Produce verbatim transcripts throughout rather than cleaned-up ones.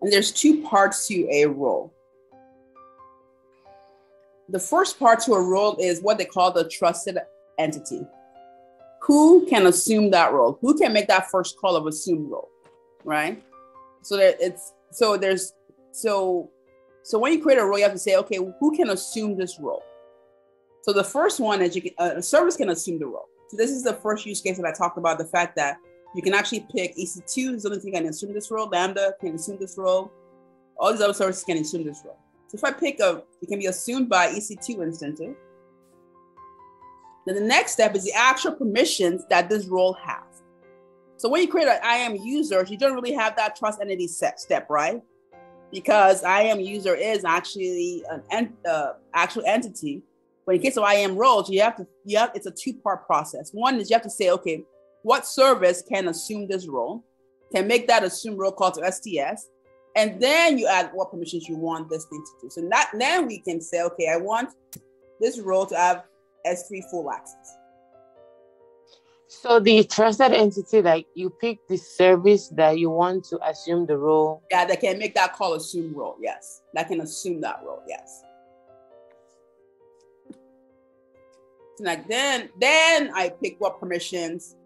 And there's two parts to a role. The first part to a role is what they call the trusted entity. Who can assume that role? Who can make that first call of assume role, right? So that it's so there's so so when you create a role, you have to say, okay, who can assume this role? So the first one is you can, uh, a service can assume the role. So this is the first use case that I talked about, the fact that you can actually pick E C two is the only thing that can assume this role, Lambda can assume this role, all these other services can assume this role. So if I pick a, it can be assumed by E C two instances. Then the next step is the actual permissions that this role has. So when you create an I A M user, you don't really have that trust entity set step, right? Because I A M user is actually an ent uh, actual entity. But in case of I A M roles, you have to, you have, it's a two-part process. One is you have to say, okay, what service can assume this role, can make that assume role call to S T S, and then you add what permissions you want this thing to do. So that, then we can say, okay, I want this role to have S three full access. So the trusted entity, like you pick the service that you want to assume the role. Yeah, that can make that call assume role, yes. That can assume that role, yes. Like then, then I pick what permissions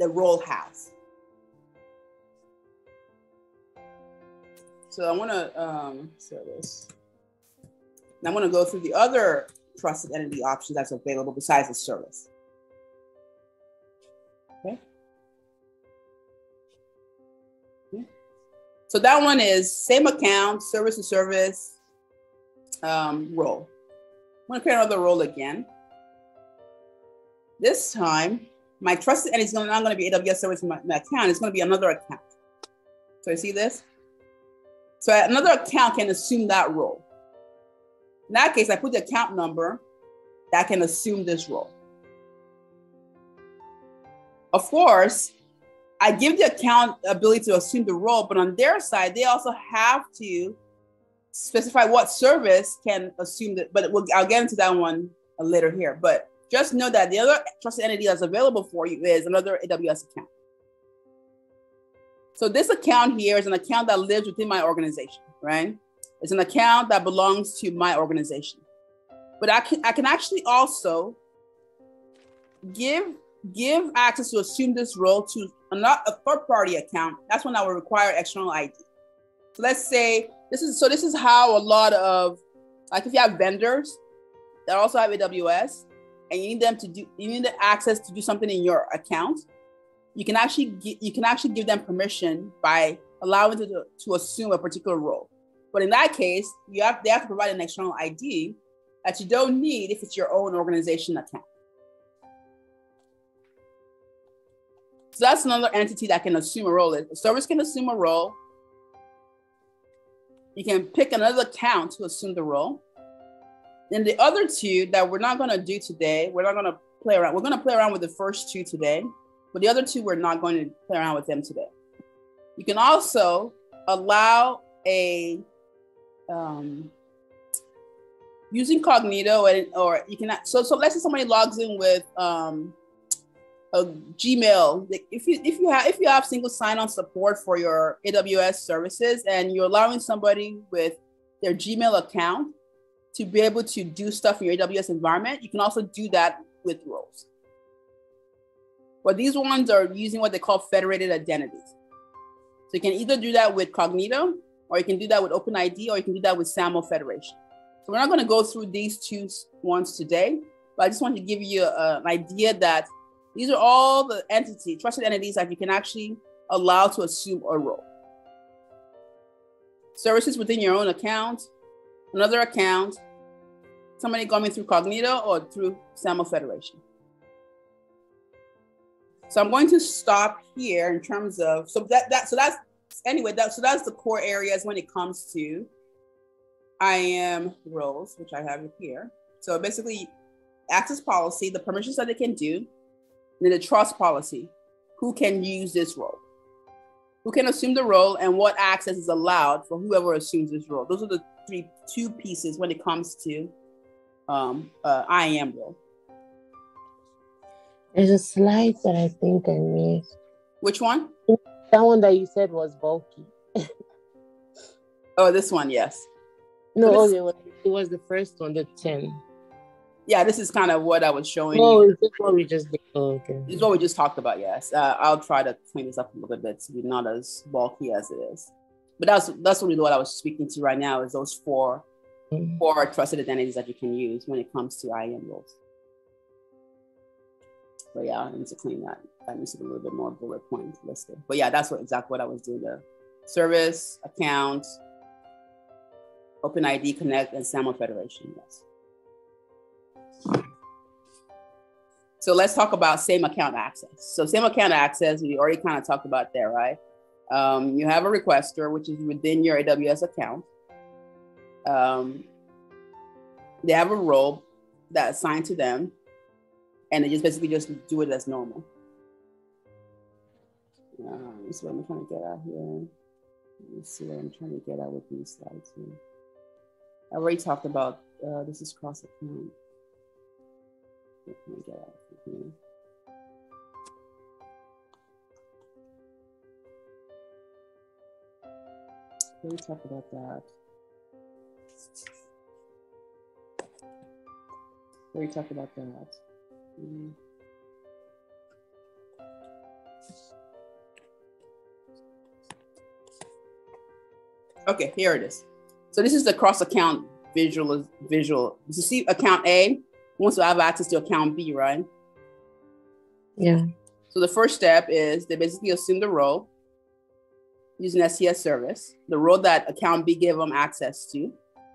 the role has. So I want to um, show this. And I'm going to go through the other trusted entity options that's available besides the service. Okay. Okay. So that one is same account, service to service, um, role. I'm going to create another role again. This time, my trusted entity is not going to be A W S service in my, my account. It's going to be another account. So you see this? So another account can assume that role. In that case, I put the account number that can assume this role. Of course, I give the account ability to assume the role, but on their side, they also have to specify what service can assume that, but we'll, I'll get into that one later here, but just know that the other trusted entity that's available for you is another A W S account. So this account here is an account that lives within my organization, right? It's an account that belongs to my organization. But I can, I can actually also give, give access to assume this role to another, a third-party account. That's when I will require external I D. So let's say, this is, so this is how a lot of, like if you have vendors that also have A W S, and you need them to do, you need the access to do something in your account, you can actually get, you can actually give them permission by allowing them to, to assume a particular role. But in that case, you have they have to provide an external I D that you don't need if it's your own organization account. So that's another entity that can assume a role. A service can assume a role. You can pick another account to assume the role. And the other two that we're not going to do today, we're not going to play around. We're going to play around with the first two today, but the other two, we're not going to play around with them today. You can also allow a, um, using Cognito, and, or you can, so, so let's say somebody logs in with um, a Gmail. If you, if you have, if you have single sign-on support for your A W S services and you're allowing somebody with their Gmail account to be able to do stuff in your A W S environment, you can also do that with roles. But these ones are using what they call federated identities. So you can either do that with Cognito, or you can do that with OpenID, or you can do that with SAML federation. So we're not gonna go through these two ones today, but I just want to give you a, an idea that these are all the entities, trusted entities that you can actually allow to assume a role. Services within your own account, another account, somebody coming through Cognito or through SAML Federation. So I'm going to stop here in terms of, so that, that so that's, anyway, that, so that's the core areas when it comes to I A M roles, which I have here. So basically access policy, the permissions that they can do, and then the trust policy, who can use this role, who can assume the role, and what access is allowed for whoever assumes this role. Those are the three, two pieces when it comes to um, uh, I A M role. There's a slide that I think I missed. Which one? That one that you said was bulky. Oh, this one, yes. No, so this, oh, it, was, it was the first one, the ten. Yeah, this is kind of what I was showing oh, you. Oh, this is what we just did. Oh, okay. This is what we just talked about, yes. Uh, I'll try to clean this up a little bit to be not as bulky as it is. But that's that's really what I was speaking to right now, is those four, mm-hmm. four trusted identities that you can use when it comes to I A M roles. But yeah, I need to clean that. That needs to be a little bit more bullet point listed. But yeah, that's what exactly what I was doing there. Service, account, OpenID Connect, and SAML Federation, yes. So let's talk about same account access. So same account access, we already kind of talked about there, right? Um, you have a requester, which is within your A W S account. Um, they have a role that's assigned to them, and they just basically just do it as normal. Um, so what I'm trying to get out here. Let's see what I'm trying to get out with these slides here. I already talked about uh, this is cross account. What can I get out here? Let me talk about that. Let me talk about that. Mm-hmm. Okay, here it is. So this is the cross account visual visual. You see account A wants to have access to account B, right? Yeah. So the first step is they basically assume the role using S T S service, the role that account B gave them access to. And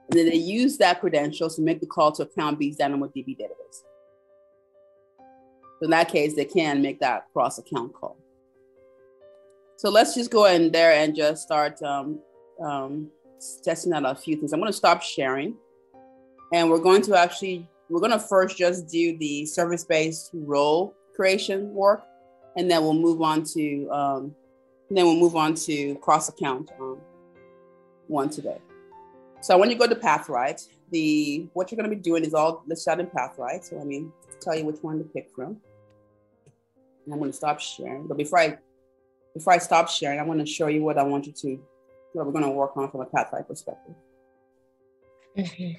then they use that credentials to make the call to account B's DynamoDB database. So in that case, they can make that cross account call. So let's just go in there and just start um, um, testing out a few things. I'm going to stop sharing, and we're going to actually, we're going to first just do the service-based role creation work, and then we'll move on to um, then we'll move on to cross-account um, one today. So when you go to Pathright, the what you're going to be doing is all listed out in Pathright. So let me tell you which one to pick from, and I'm going to stop sharing. But before I before I stop sharing, I want to show you what I want you to what we're going to work on from a Pathright perspective. Okay.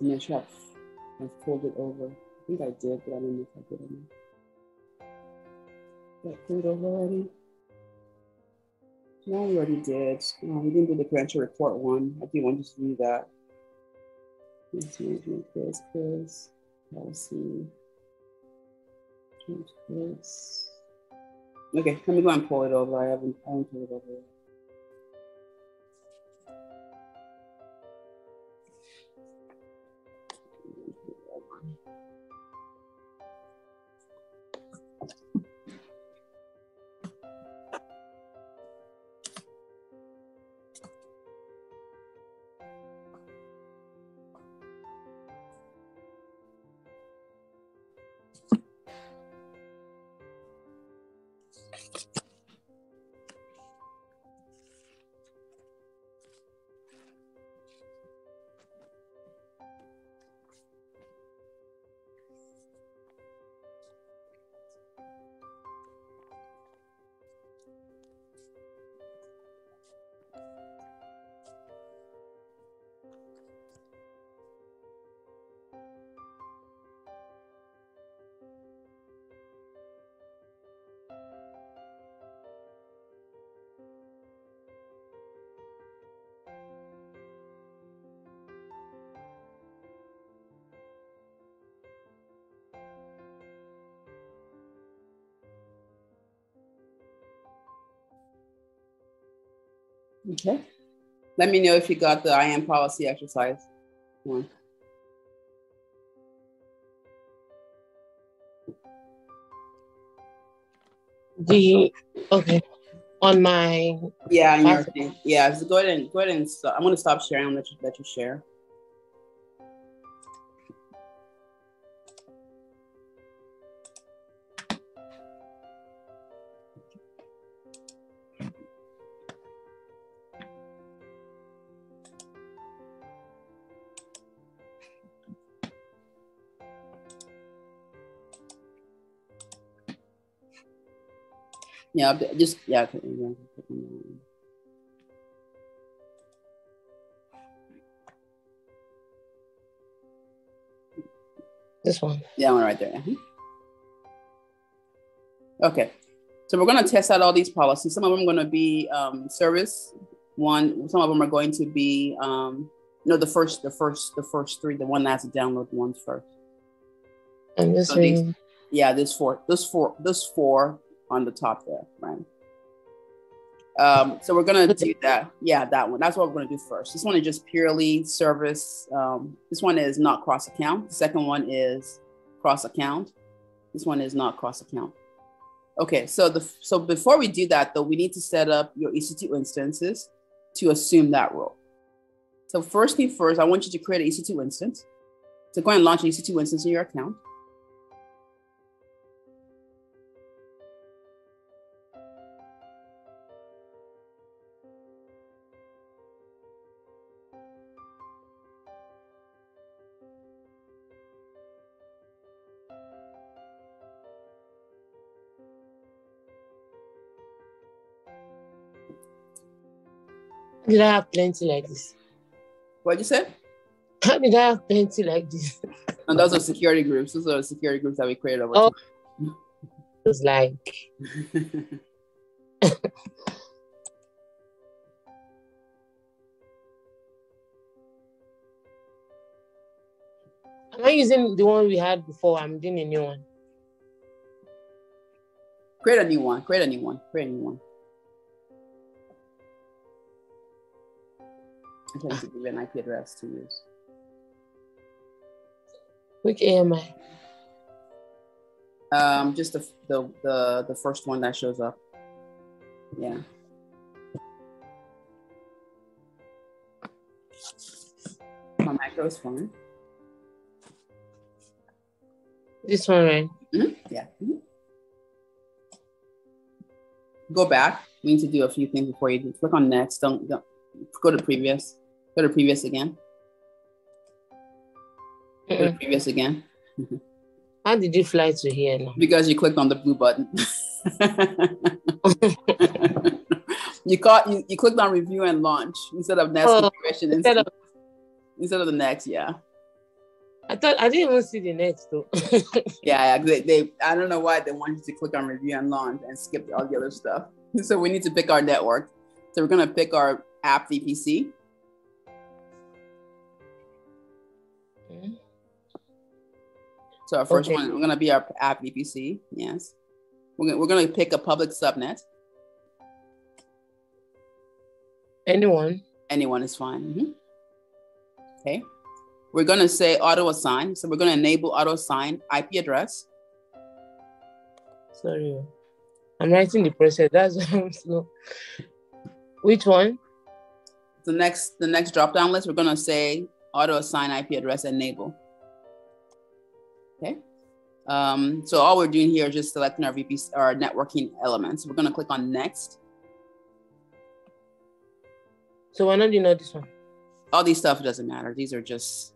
I'm not sure I've, I've pulled it over. I think I did, but I don't know if I did or not. I pulled it over already. No, we already did. Um, we didn't do the credential report one. I do want you to do that. Let's management quiz, quiz. Policy. Change quiz. Okay, let me go and pull it over. I haven't, I haven't pulled it over yet. Okay. Let me know if you got the I A M policy exercise one. The okay. on my yeah on your thing. Yeah, so go ahead and go ahead and stop. I'm going to stop sharing. I'll let you let you share. Yeah, just yeah. yeah. This one. Yeah, one right there. Uh-huh. Okay, so we're going to test out all these policies. Some of them are going to be um, service one. Some of them are going to be um, no, the first, the first, the first three. The one that has to download the ones first. And this so these, yeah, this four, this four, this four. On the top there, right? Um, so we're gonna do that. Yeah, that one. That's what we're gonna do first. This one is just purely service. Um, this one is not cross account. The second one is cross account. This one is not cross account. Okay, so the so before we do that though, we need to set up your E C two instances to assume that role. So first thing first, I want you to create an E C two instance. So go ahead and launch an E C two instance in your account. Did I have plenty like this? What'd you say? How did I have plenty like this? And those are security groups. Those are security groups that we created over oh. time. It was like... I'm not using the one we had before. I'm doing a new one. Create a new one. Create a new one. Create a new one. I'm trying to give an I P address to use. Which A M I? Um, just the, the the the first one that shows up. Yeah. My macro is fine. This one, right? Mm-hmm. Yeah. Mm-hmm. Go back. We need to do a few things before you do. Click on next. Don't don't. Go to previous. Go to previous again. Go mm-mm. to previous again. How did you fly to here now? Because you clicked on the blue button. you caught you, you clicked on review and launch instead of next oh, configuration instead of, instead of the next, yeah. I thought I didn't even see the next though. yeah, they, they I don't know why they wanted to click on review and launch and skip all the other stuff. So we need to pick our network. So we're gonna pick our app V P C. Okay. So our first okay. one, we're gonna be our app V P C. Yes, we're gonna, we're gonna pick a public subnet. Anyone. Anyone is fine. Mm-hmm. Okay. We're gonna say auto assign. So we're gonna enable auto assign I P address. Sorry, I'm writing the process. That's why I'm slow. Which one? The next, the next drop-down list, we're gonna say auto-assign I P address enable. Okay. Um, so all we're doing here is just selecting our V P C, our networking elements. We're gonna click on next. So why not you know this one? All these stuff doesn't matter. These are just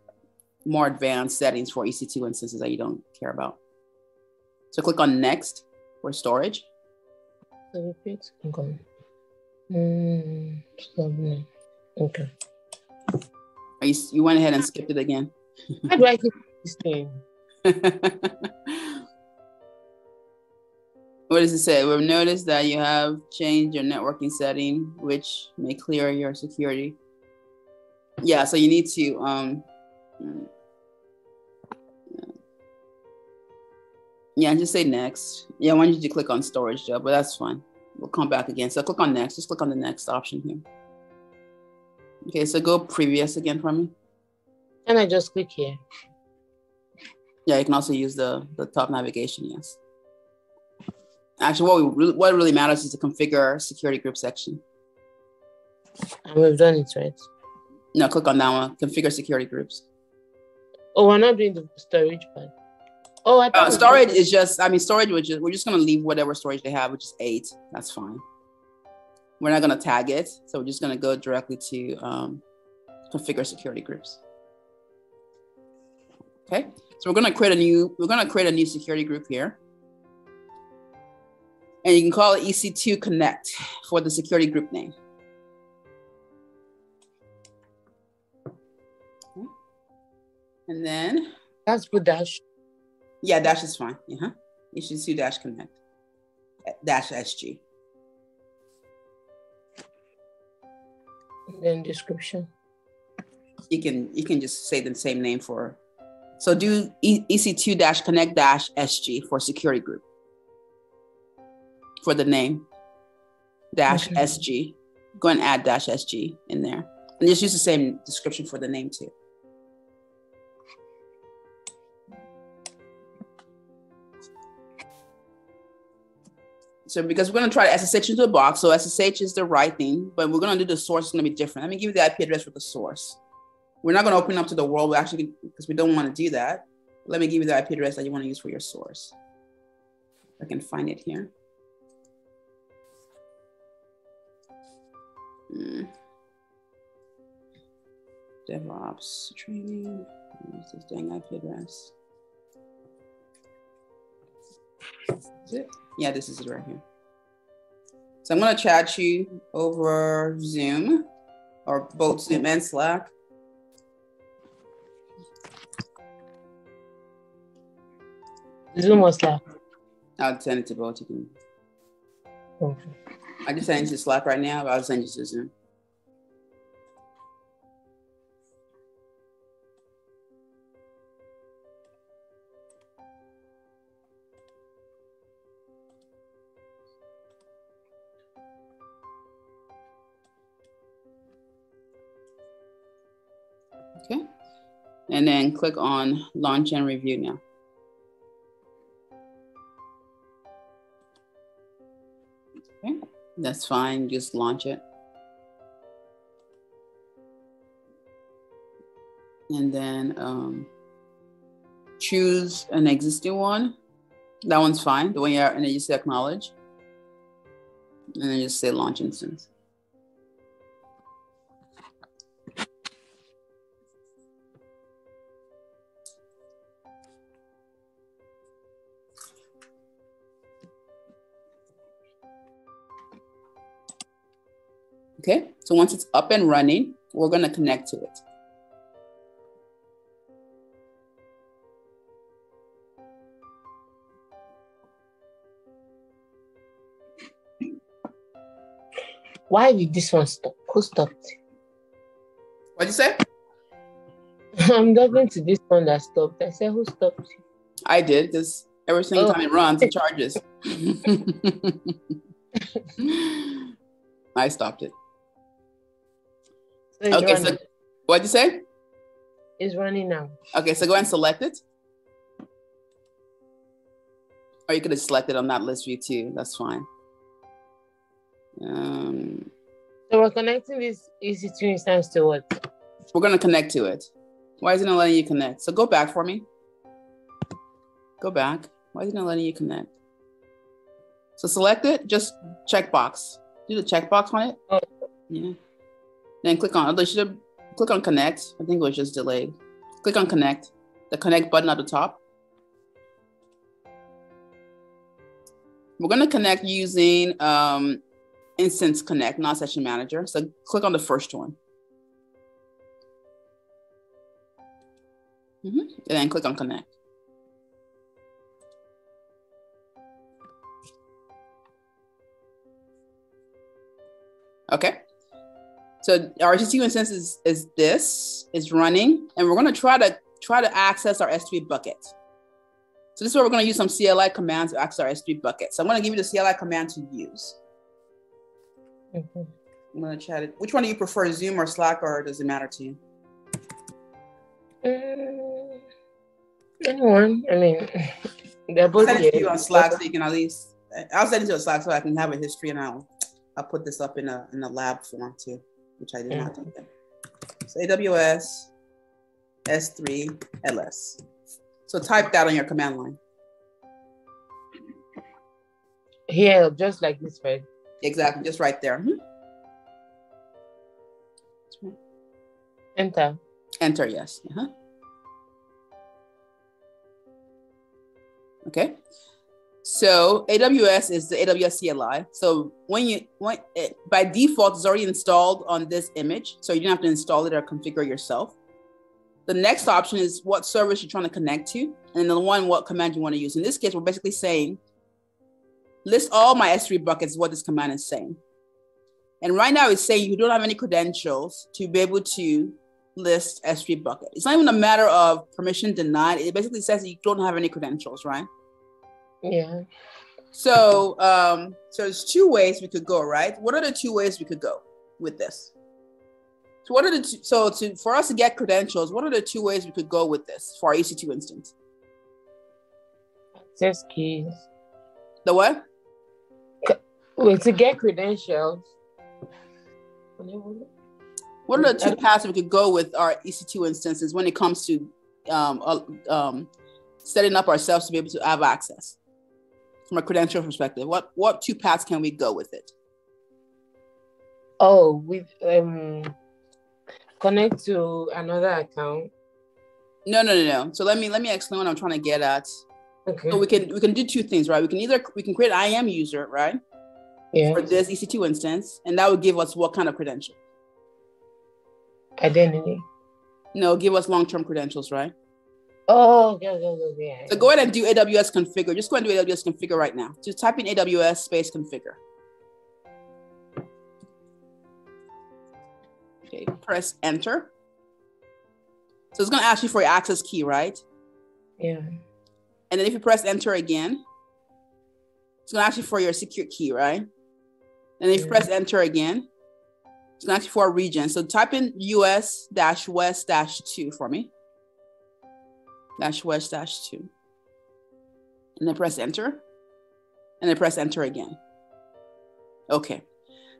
more advanced settings for E C two instances that you don't care about. So click on next for storage. So repeat. Okay. Mm, so Okay. You, you went ahead and skipped it again. How do I keep this thing? What does it say? We've noticed that you have changed your networking setting, which may clear your security. Yeah, so you need to. Um, yeah, just say next. Yeah, I want you to click on storage, job, but that's fine. We'll come back again. So click on next. Just click on the next option here. Okay, so go previous again for me. And I just click here. Yeah, you can also use the, the top navigation, yes. Actually, what, we really, what really matters is to configure security group section. And we've done it, right? No, click on that one. Configure security groups. Oh, we're not doing the storage part. Oh, I thought uh, storage is just, I mean, storage, we're just, we're just going to leave whatever storage they have, which is eight. That's fine. We're not going to tag it. So we're just going to go directly to um, configure security groups. Okay. So we're going to create a new, we're going to create a new security group here. And you can call it E C two Connect for the security group name. Okay. And then. That's good dash. Yeah, dash is fine. Uh-huh. E C two dash connect dash S G. And then description. You can you can just say the same name for. So do E C two dash connect dash S G for security group. For the name dash okay. S G, go and add dash S G in there, and just use the same description for the name too. So because we're going to try to S S H into a box, so S S H is the right thing, but we're going to do the source is going to be different. Let me give you the I P address for the source. We're not going to open up to the world, we actually, because we don't want to do that. Let me give you the I P address that you want to use for your source. I can find it here. Mm. DevOps training. Where's this dang I P address? Is it? Yeah, this is it right here. So I'm going to chat you over Zoom or both Zoom and Slack. Zoom or Slack? I'll send it to both of you. Okay. I just sent you to Slack right now, but I'll send you to Zoom. Okay. And then click on launch and review now. Okay. That's fine, just launch it. And then um, choose an existing one. That one's fine, the one you're, and then you say acknowledge. And then just say launch instance. Okay, so once it's up and running, we're going to connect to it. Why did this one stop? Who stopped? What did you say? I'm talking to this one that stopped. I said, who stopped? I did, because every single oh. time it runs, it charges. I stopped it. It's okay, running. So what'd you say? It's running now. Okay, so go ahead and select it. Or you could have selected on that list view too. That's fine. Um, so we're connecting this E C two instance to what? We're going to connect to it. Why isn't it letting you connect? So go back for me. Go back. Why isn't it letting you connect? So select it. Just checkbox. Do the checkbox on it. Oh. Yeah. Then click on, they should have, click on connect. I think it was just delayed. Click on connect, the connect button at the top. We're going to connect using um, Instance Connect, not Session Manager. So click on the first one. Mm-hmm. And then click on connect. Okay, so our E C two instance is, is this, is running, and we're gonna try to try to access our S three bucket. So this is where we're gonna use some C L I commands to access our S three bucket. So I'm gonna give you the C L I command to use. Mm-hmm. I'm gonna chat it. Which one do you prefer, Zoom or Slack, or does it matter to you? Um, anyone, I mean, they're both. I'll send it to you on Slack so you can at least I'll send it to a Slack so I can have a history, and I'll I'll put this up in a in a lab form too, which I did yeah. not think of. So A W S S three L S. So type that on your command line. Here, just like this, right? Exactly, just right there. Mm-hmm. Enter. Enter, yes. Uh-huh. Okay. So A W S is the A W S C L I. So when you when it, by default, it's already installed on this image. So you don't have to install it or configure it yourself. The next option is what service you're trying to connect to. And the one, what command you want to use. In this case, we're basically saying, list all my S three buckets, what this command is saying. And right now it's saying you don't have any credentials to be able to list S three bucket. It's not even a matter of permission denied. It basically says you don't have any credentials, right? Yeah. So, um, so there's two ways we could go, right? What are the two ways we could go with this? So, what are the two, so to for us to get credentials? What are the two ways we could go with this for our E C two instance? Access keys. The what? Well, to get credentials. What are the two paths we could go with our E C two instances when it comes to um, um, setting up ourselves to be able to have access from a credential perspective? What what two paths can we go with it? Oh, with um, connect to another account. No, no, no, no. So let me let me explain what I'm trying to get at. Okay. So we can we can do two things, right? We can either we can create an I A M user, right? Yeah. For this E C two instance, and that would give us what kind of credential? Identity. No, give us long-term credentials, right? Oh, yeah, yeah, yeah, yeah. So go ahead and do A W S configure. Just go ahead and do A W S configure right now. Just type in A W S space configure. Okay, press enter. So it's gonna ask you for your access key, right? Yeah. And then if you press enter again, it's gonna ask you for your secure key, right? And then if yeah. you press enter again, it's actually for a region. So type in U S dash west dash two for me. Dash west dash two. And then press enter. And then press enter again. Okay.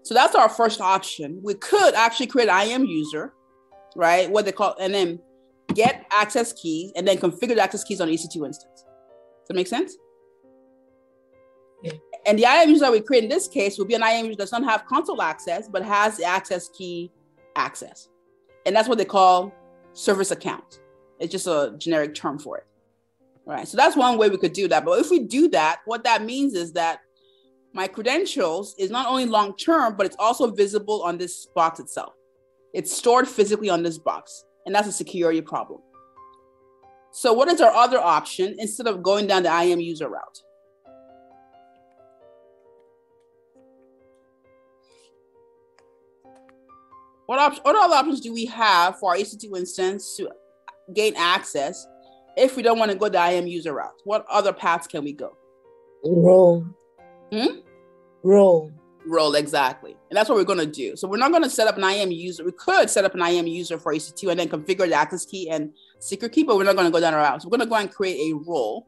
So that's our first option. We could actually create an I A M user, right? What they call, and then get access keys and then configure the access keys on E C two instance. Does that make sense? And the I A M user that we create in this case will be an I A M user that does not have console access, but has the access key access. And that's what they call service account. It's just a generic term for it. All right. So that's one way we could do that. But if we do that, what that means is that my credentials is not only long-term, but it's also visible on this box itself. It's stored physically on this box. And that's a security problem. So what is our other option instead of going down the I A M user route? What, op what other options do we have for our E C two instance to gain access if we don't want to go the I A M user route? What other paths can we go? Roll. Hmm? Roll. Roll, exactly. And that's what we're going to do. So we're not going to set up an I A M user. We could set up an I A M user for E C two and then configure the access key and secret key, but we're not going to go down our route. So we're going to go and create a role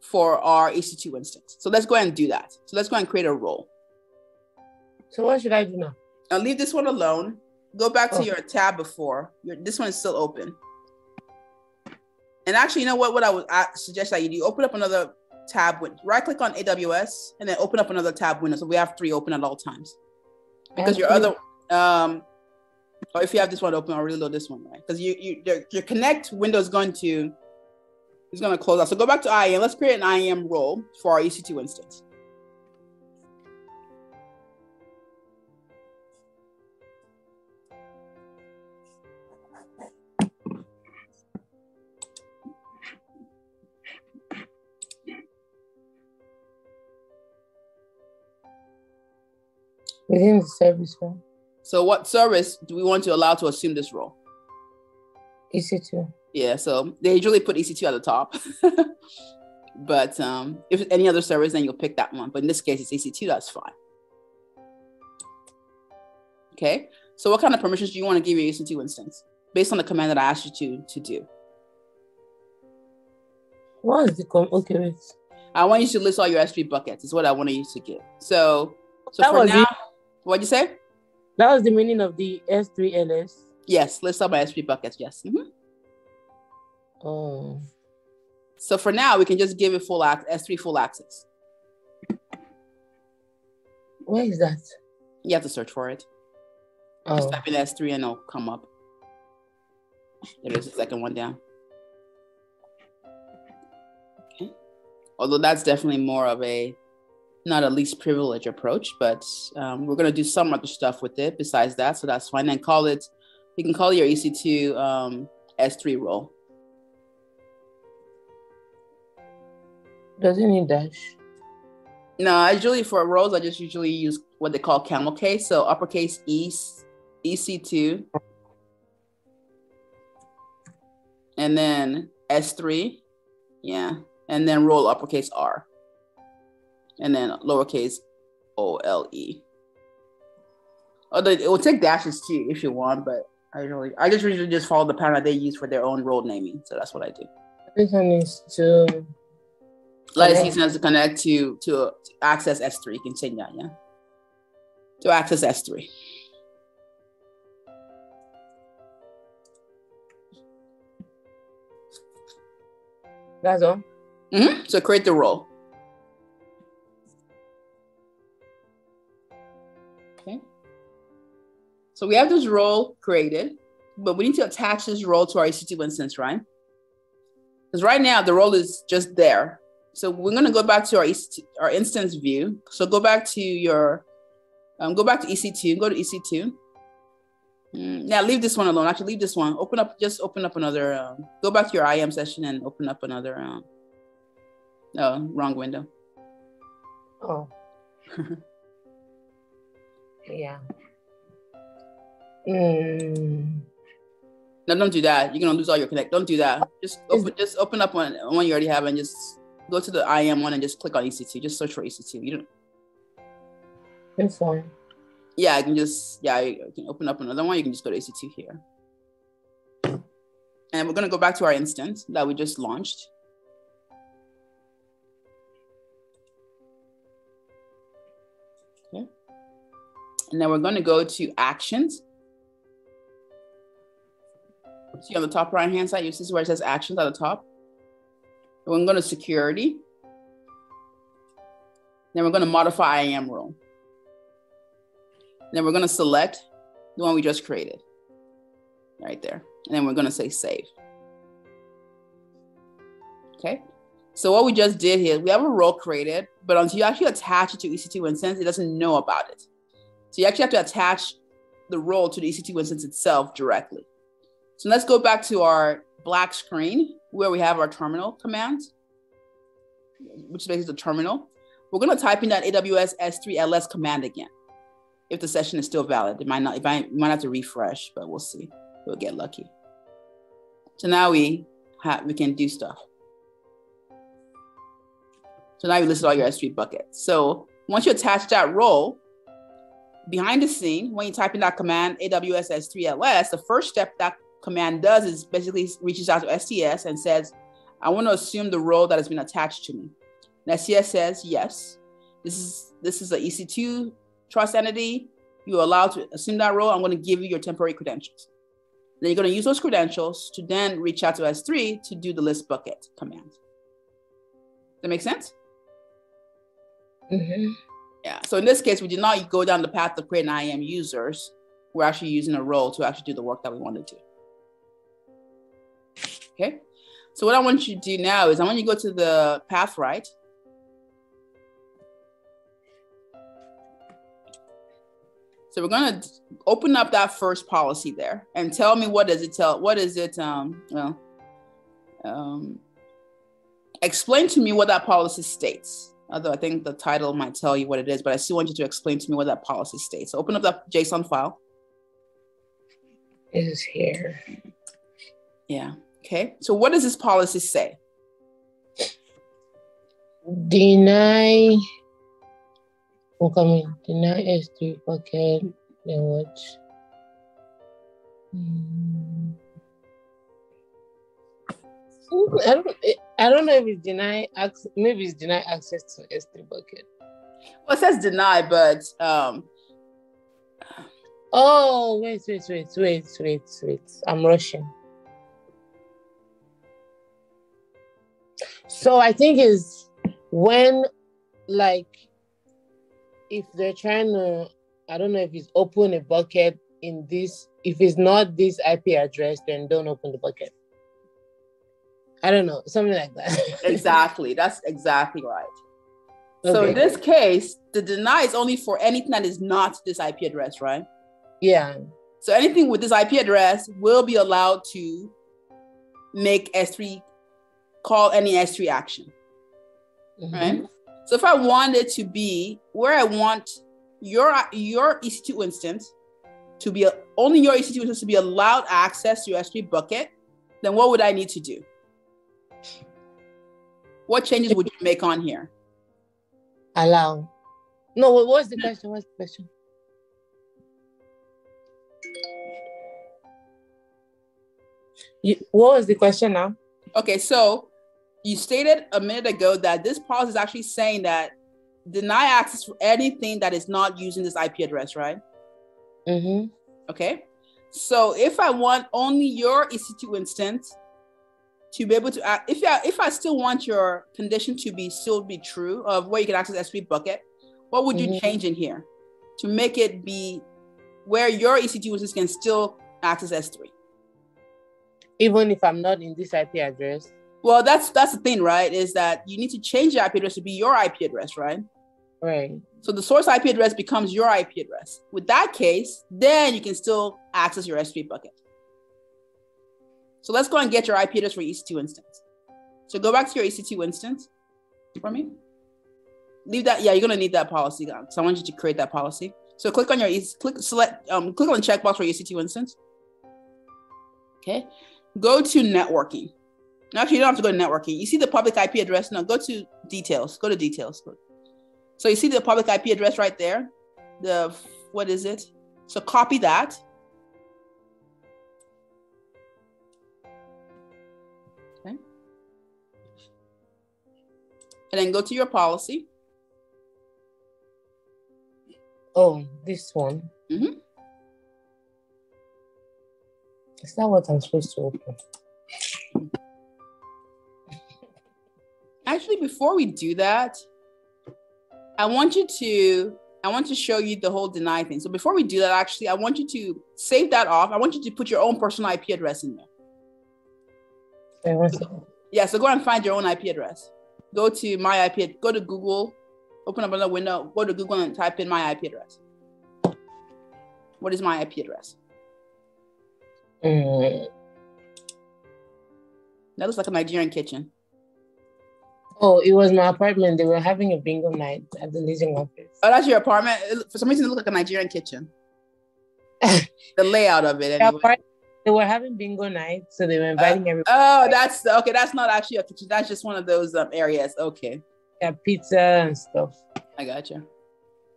for our E C two instance. So let's go ahead and do that. So let's go ahead and create a role. So what should I do now? Now leave this one alone. Go back to oh. your tab before. Your, this one is still open. And actually, you know what? What I would I suggest that you do, open up another tab. Right-click on A W S and then open up another tab window. So we have three open at all times. Because your other, um, or if you have this one open, I'll reload this one, right? Because you, you, your Connect window is going to, it's going to close out. So go back to I A M. Let's create an I A M role for our E C two instance. Within the service role. So what service do we want to allow to assume this role? E C two. Yeah, so they usually put E C two at the top. But um, if it's any other service, then you'll pick that one. But in this case, it's E C two, that's fine. Okay, so what kind of permissions do you want to give your E C two instance based on the command that I asked you to, to do? What is the command? Okay, wait. I want you to list all your S three buckets is what I want you to get. So, so that for now, the, what'd you say? That was the meaning of the S three L S. Yes, list all my S three buckets, yes. Mm-hmm. Oh. So for now, we can just give it full access, S three full access. Where is that? You have to search for it. Oh. Just type in S three and it'll come up. There is a second one down. Okay. Although that's definitely more of a, not a least privilege approach, but um, we're going to do some other stuff with it besides that. So that's fine. And call it, you can call it your E C two um, S three role. Doesn't need dash. No, I usually for roles, I just usually use what they call camel case. So uppercase E, E C two. And then S three. Yeah. And then roll uppercase R. And then lowercase O L E. Although it will take dashes too if you want, but I really, I just usually just follow the pattern that they use for their own role naming. So that's what I do. This one needs to... License has to connect to, to to access S three. You can change that, yeah. To access S three. That's all. Mm-hmm. So create the role. Okay. So we have this role created, but we need to attach this role to our E C two instance, right? Because right now the role is just there. So we're going to go back to our our instance view. So go back to your, um, go back to E C two, go to E C two. Mm, now leave this one alone. Actually leave this one. Open up, just open up another, um, go back to your I A M session and open up another, um, oh, wrong window. Oh. Yeah. Mm. No, don't do that. You're going to lose all your connect. Don't do that. Just open, just open up one, one you already have and just go to the I A M one and just click on E C two. Just search for E C two. You don't. It's fine. Yeah, I can just, yeah, you can open up another one. You can just go to E C two here. And we're going to go back to our instance that we just launched. Okay. And then we're going to go to actions. See on the top right hand side, you see where it says actions at the top. We're going to security. Then we're going to modify I A M role. Then we're going to select the one we just created right there. And then we're going to say save. Okay. So what we just did here, we have a role created, but until you actually attach it to E C two instance, it doesn't know about it. So you actually have to attach the role to the E C two instance itself directly. So let's go back to our black screen where we have our terminal commands, which is basically the terminal. We're going to type in that A W S S three L S command again. If the session is still valid, it might not, it might, it might have to refresh, but we'll see. We'll get lucky. So now we have, we can do stuff. So now you listed all your S three buckets. So once you attach that role, behind the scene, when you type in that command, A W S S three L S, the first step that command does is basically reaches out to S T S and says, I want to assume the role that has been attached to me. And S T S says, yes, this is this is an E C two trust entity. You're allowed to assume that role. I'm going to give you your temporary credentials. Then you're going to use those credentials to then reach out to S three to do the list bucket command. That make sense? Mm-hmm. Yeah. So in this case, we did not go down the path of creating I A M users. We're actually using a role to actually do the work that we wanted to. Okay, so what I want you to do now is I want you to go to the path right. So we're going to open up that first policy there and tell me what does it tell, what is it, um, well, um, explain to me what that policy states. Although I think the title might tell you what it is, but I still want you to explain to me what that policy states. So open up that JSON file. It is here. Yeah. Okay, so what does this policy say? Deny, we'll come in. Deny S three bucket, then what? I don't, I don't know if it's deny access, maybe it's deny access to S three bucket. Well, it says deny, but um oh wait, wait, wait, wait, wait, wait. I'm rushing. So I think is when, like, if they're trying to, I don't know if it's open a bucket in this, if it's not this I P address, then don't open the bucket. I don't know, something like that. Exactly, that's exactly right. Okay. So in this case, the deny is only for anything that is not this I P address, right? Yeah. So anything with this I P address will be allowed to make S three, call any S three action, mm-hmm. right? So if I wanted to be where I want your your E C two instance to be, only your E C two instance to be allowed access to your S three bucket, then what would I need to do? What changes would you make on here? Allow. No, what was the question? What's the question? You, what was the question now? Okay, so you stated a minute ago that this policy is actually saying that deny access for anything that is not using this I P address, right? Mm-hmm. Okay, so if I want only your E C two instance to be able to, act, if I, if I still want your condition to be still be true of where you can access S three bucket, what would mm-hmm. you change in here to make it be where your E C two instance can still access S three? Even if I'm not in this I P address? Well, that's that's the thing, right? Is that you need to change your I P address to be your I P address, right? Right. So the source I P address becomes your I P address. With that case, then you can still access your S three bucket. So let's go and get your I P address for your E C two instance. So go back to your E C two instance for me. Leave that. Yeah, you're gonna need that policy. So I want you to create that policy. So click on your click select um click on the checkbox for your E C two instance. Okay. Go to networking. Actually, you don't have to go to networking. You see the public I P address? No, go to details. Go to details. So you see the public I P address right there. The, what is it? So copy that. Okay. And then go to your policy. Oh, this one. Mm-hmm. Is that what I'm supposed to open? Actually, before we do that, I want you to, I want to show you the whole deny thing. So before we do that, actually, I want you to save that off. I want you to put your own personal I P address in there. Okay, so, yeah, so go and find your own I P address. Go to my I P, go to Google, open up another window, go to Google and type in my I P address. What is my I P address? Mm. That looks like a Nigerian kitchen. Oh, it was my apartment. They were having a bingo night at the leasing office. Oh, that's your apartment? For some reason, it looked like a Nigerian kitchen. The layout of it. Anyway. Part, they were having bingo night, so they were inviting uh, everybody. Oh, that's, okay, that's not actually a kitchen. That's just one of those um, areas. Okay. Yeah, pizza and stuff. I got you.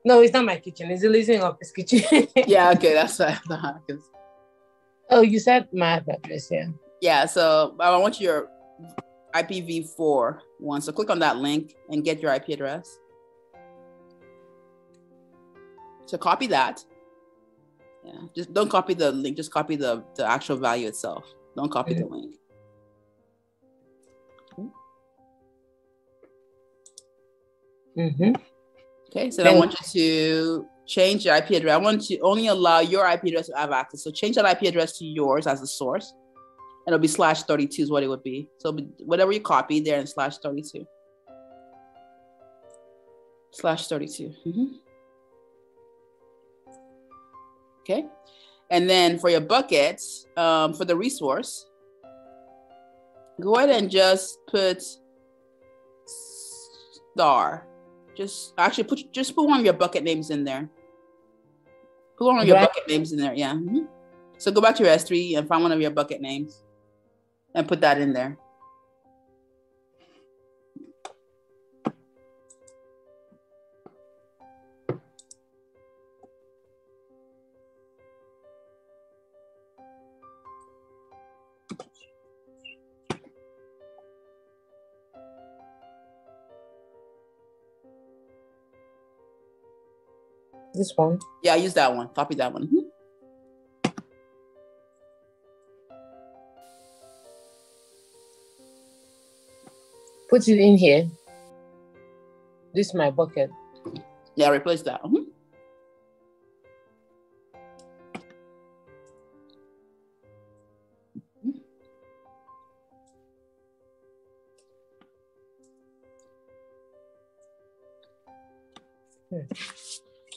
No, it's not my kitchen. It's the leasing office kitchen. Yeah, okay, that's what I thought. Oh, you said my address, yeah. Yeah, so I want your I P v four one. So click on that link and get your I P address. So copy that. Yeah, just don't copy the link. Just copy the, the actual value itself. Don't copy mm-hmm. the link. Mm-hmm. Okay, so then I want you to change your I P address. I want to only allow your I P address to have access. So change that I P address to yours as the source. And it'll be slash thirty-two is what it would be. So be whatever you copy there in slash thirty-two. slash thirty-two. Mm-hmm. Okay. And then for your buckets, um, for the resource, go ahead and just put star. Just actually put just put one of your bucket names in there. Put one of your right. bucket names in there, yeah. Mm-hmm. So go back to your S three and find one of your bucket names and put that in there. This one? Yeah, I use that one. Copy that one. Mm-hmm. Put it in here. This is my bucket. Yeah, replace that. Mm-hmm.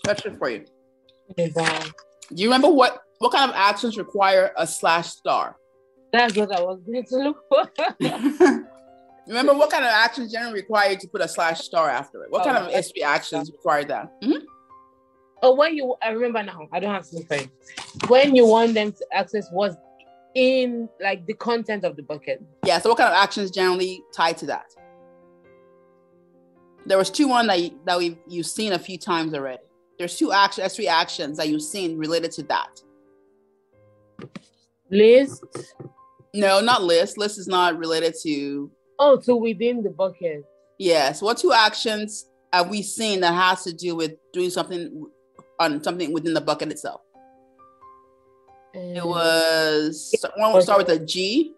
Question for you. Okay, bye. Do you remember what what kind of actions require a slash star? That's what I was going to look for. Remember what kind of actions generally require you to put a slash star after it? What oh, kind of S three actions require that? Mm-hmm. Oh, when you I remember now. I don't have to look for it. When you want them to access what's in like the content of the bucket. Yeah. So what kind of actions generally tied to that? There was two one that, you, that we've, you've seen a few times already. There's two action, S three actions that you've seen related to that. List? No, not list. List is not related to... Oh, to within the bucket. Yes. Yeah, so what two actions have we seen that has to do with doing something on something within the bucket itself? Um, it was... One will start with a G.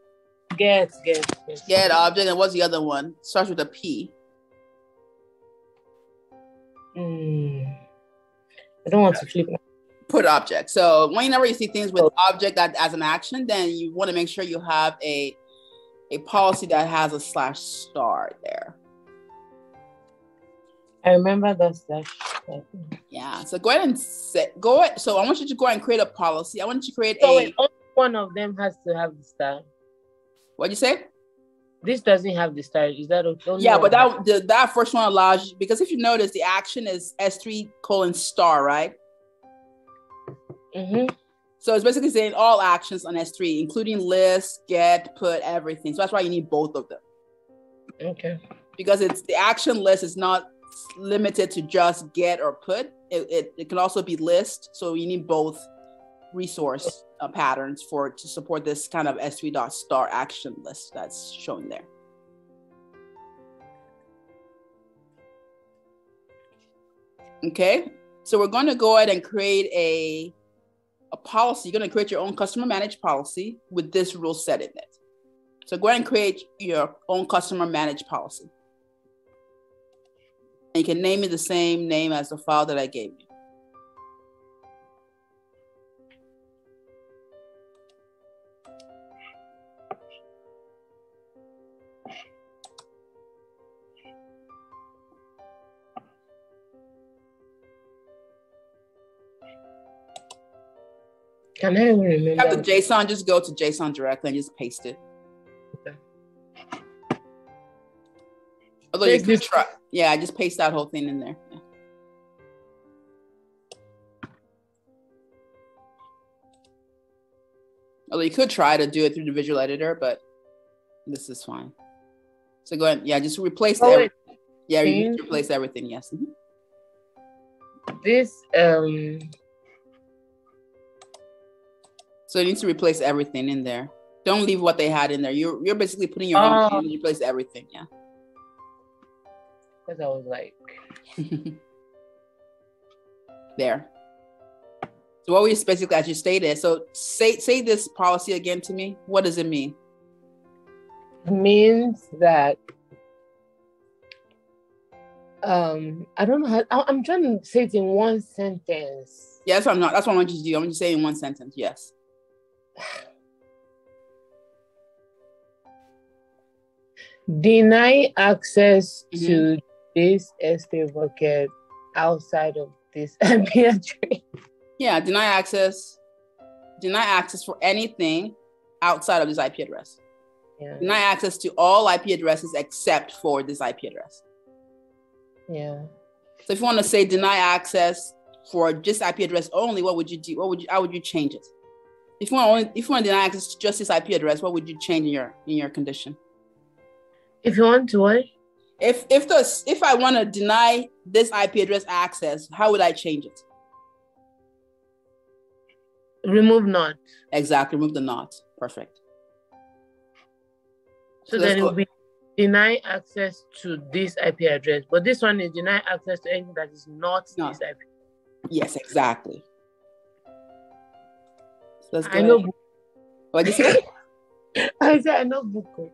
Get, get, get. Get object. And what's the other one? Starts with a P. Mm. I don't want to flip. Put object. So whenever you see things with object that as an action, then you want to make sure you have a a policy that has a slash star there. I remember that slash. Yeah. So go ahead and set, go. Ahead, so I want you to go ahead and create a policy. I want you to create so a. One of them has to have the star. What'd you say? This doesn't have the star. Is that okay? Yeah, but that the, that first one allows you, because if you notice, the action is S three colon star, right? Mm-hmm. So it's basically saying all actions on S three, including list, get, put, everything. So that's why you need both of them. Okay. Because it's the action list is not limited to just get or put. It, it, it can also be list. So you need both resource uh, patterns for to support this kind of S three dot star action list that's shown there. Okay, so we're going to go ahead and create a a policy. You're going to create your own customer managed policy with this rule set in it. So go ahead and create your own customer managed policy. And you can name it the same name as the file that I gave you. Can I remember? Have the JSON, just go to JSON directly and just paste it. Okay. Although you could try, yeah, just paste that whole thing in there. Yeah. Although you could try to do it through the visual editor, but this is fine. So go ahead, yeah, just replace oh, everything. It. Yeah, you mm-hmm. replace everything, yes. Mm-hmm. This, um, So you need to replace everything in there. Don't leave what they had in there. You're, you're basically putting your own uh, and you replace everything, yeah. Because I was like... There. So what we basically, as you stated, so say, say this policy again to me. What does it mean? It means that... Um, I don't know how... I, I'm trying to say it in one sentence. Yeah, that's what I'm not. That's what I want you to do. I want you to say it in one sentence, yes. Deny access mm-hmm. to this S three bucket outside of this admin tree. Yeah, deny access. Deny access for anything outside of this I P address. Yeah. Deny access to all I P addresses except for this I P address. Yeah. So if you want to say deny access for just I P address only, what would you do? What would you? How would you change it? If you want, if you want to deny access to just this I P address, what would you change in your in your condition? If you want to what? If if the if I want to deny this I P address access, how would I change it? Remove not. Exactly. Remove the not. Perfect. So, so then it would be deny access to this I P address, but this one is deny access to anything that is not no. this I P. Yes, exactly. So let's go I know. What did you say? I said I know buku.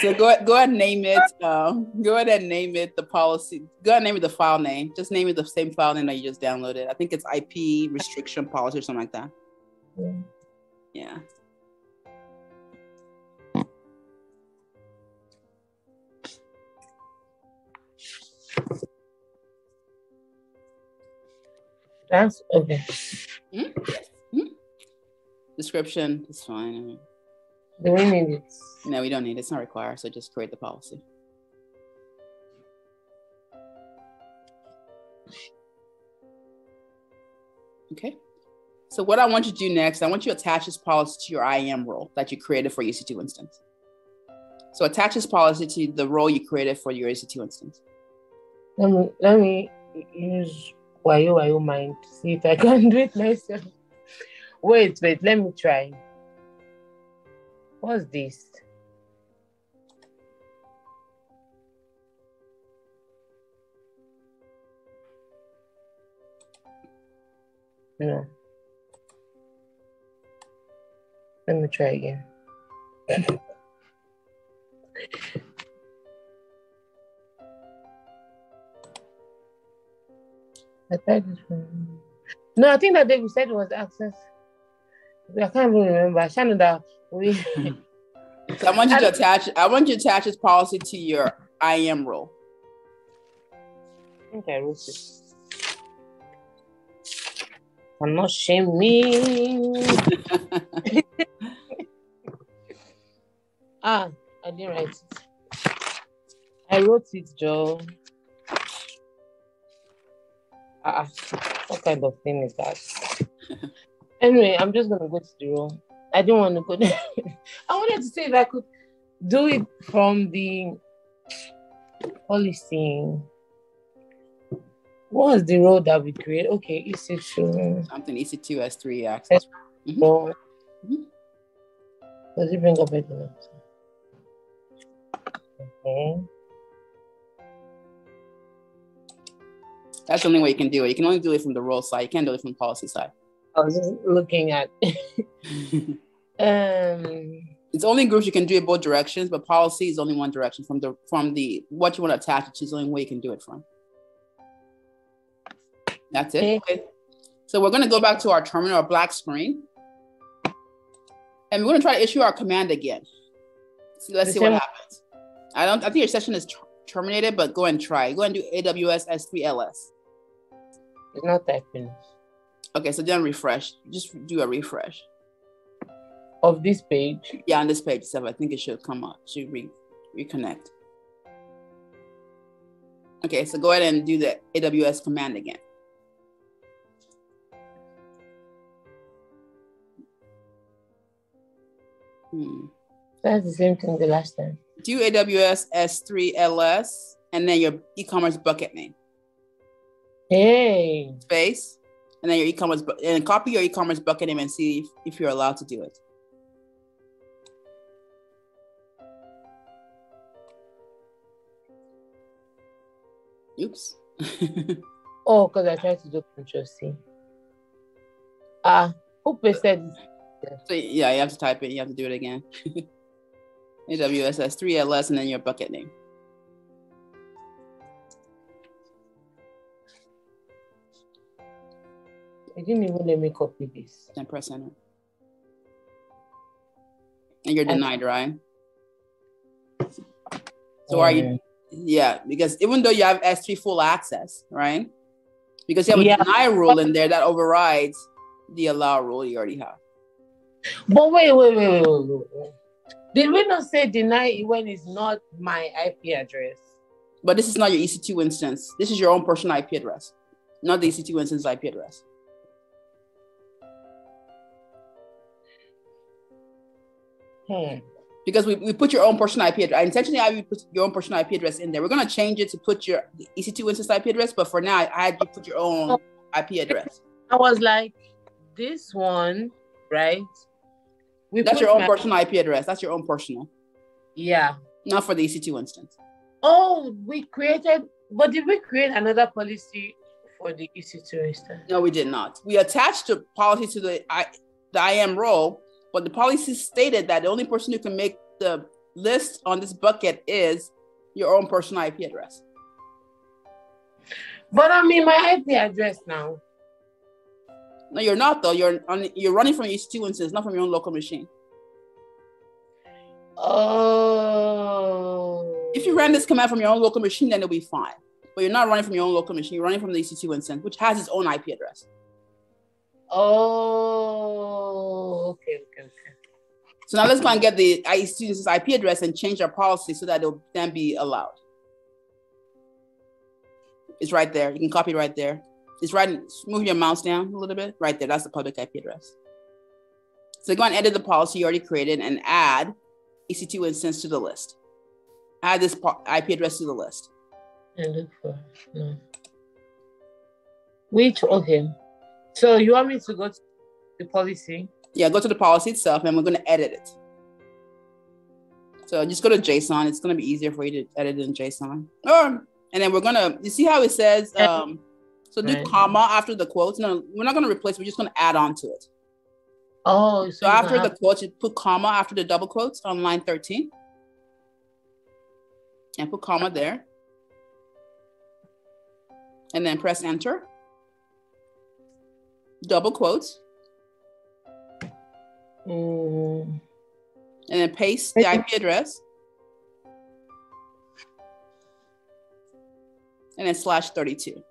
So go go ahead and name it. Um, go ahead and name it the policy. Go ahead and name it the file name. Just name it the same file name that you just downloaded. I think it's I P restriction policy or something like that. Yeah. Yeah. That's okay. Mm? Mm? Description is fine. I mean, do we need it? No, we don't need it. It's not required. So just create the policy. Okay. So what I want you to do next, I want you to attach this policy to your I A M role that you created for your E C two instance. So attach this policy to the role you created for your E C two instance. Let me, let me use Wayo Wayo mind to see if I can do it myself. Wait, wait, let me try. What's this? No. Let me try again. I tried this one. No, I think that they said it was access. I can't even remember. Shannon, we. So I want you to attach. I want you to attach this policy to your I A M role. I think I wrote it. I'm not shaming. Ah, I didn't write it. I wrote it, Joe. Uh, what kind of thing is that? Anyway, I'm just gonna go to the room. I didn't want to go there. I wanted to see if I could do it from the policy. What was the role that we create? Okay, E C two. Something E C two S three access. Mm-hmm. So, mm-hmm. Does it bring up anything? Okay. That's the only way you can do it. You can only do it from the role side. You can't do it from the policy side. I was just looking at. um, it's only groups you can do it both directions, but policy is only one direction. From the from the what you want to attach it to is the only way you can do it from. That's it. Okay. So we're going to go back to our terminal, our black screen, and we're going to try to issue our command again. So let's see what happens. I don't. I think your session is terminated, but go and try. Go and do A W S S three L S. It's not typing. Okay, so then refresh. Just do a refresh. Of this page? Yeah, on this page itself. I think it should come up. Should re reconnect. Okay, so go ahead and do the A W S command again. Hmm. That's the same thing the last time. Do A W S S three L S and then your e-commerce bucket name. Hey. Space. And then your e-commerce and copy your e-commerce bucket name and see if, if you're allowed to do it. Oops. Oh, because I tried to do Control C. Ah, who pasted it? So yeah, you have to type it. You have to do it again. A W S S three L S and then your bucket name. It didn't even let me copy this. Then press enter. And you're denied, right? So um, are you, yeah, because even though you have S three full access, right? Because you have a yeah. deny rule in there that overrides the allow rule you already have. But wait, wait, wait, wait, wait, wait, wait. Did we not say deny when it's not my I P address? But this is not your E C two instance. This is your own personal I P address, not the E C two instance I P address. Hmm. Because we, we put your own personal I P address. I intentionally I put your own personal I P address in there. We're going to change it to put your E C two instance I P address, but for now, I had you put your own I P address. I was like, this one, right? We That's your own personal I P address. That's your own personal. Yeah. Not for the E C two instance. Oh, we created, but did we create another policy for the E C two instance? No, we did not. We attached the policy to the, I, the I A M role, but the policy stated that the only person who can make the list on this bucket is your own personal I P address. But I'm in my I P address now. No, you're not though. You're on, you're running from your E C two instance, not from your own local machine. Oh. If you ran this command from your own local machine, then it'll be fine. But you're not running from your own local machine. You're running from the E C two instance, which has its own I P address. Oh. Okay. Okay. Okay. So now let's go and get the E C two instance I P address and change our policy so that it'll then be allowed. It's right there. You can copy right there. It's right, move your mouse down a little bit. Right there, that's the public I P address. So go and edit the policy you already created and add E C two instance to the list. Add this I P address to the list. And look for, no. Which, okay. So you want me to go to the policy? Yeah, go to the policy itself and we're gonna edit it. So just go to JSON. It's gonna be easier for you to edit in JSON. Or, and then we're gonna, you see how it says, um, so do right. comma after the quotes. No, we're not going to replace. We're just going to add on to it. Oh, so, so after the quotes, you put comma after the double quotes on line thirteen. And put comma there. And then press enter. Double quotes. Mm. And then paste the I P address. And then slash thirty-two.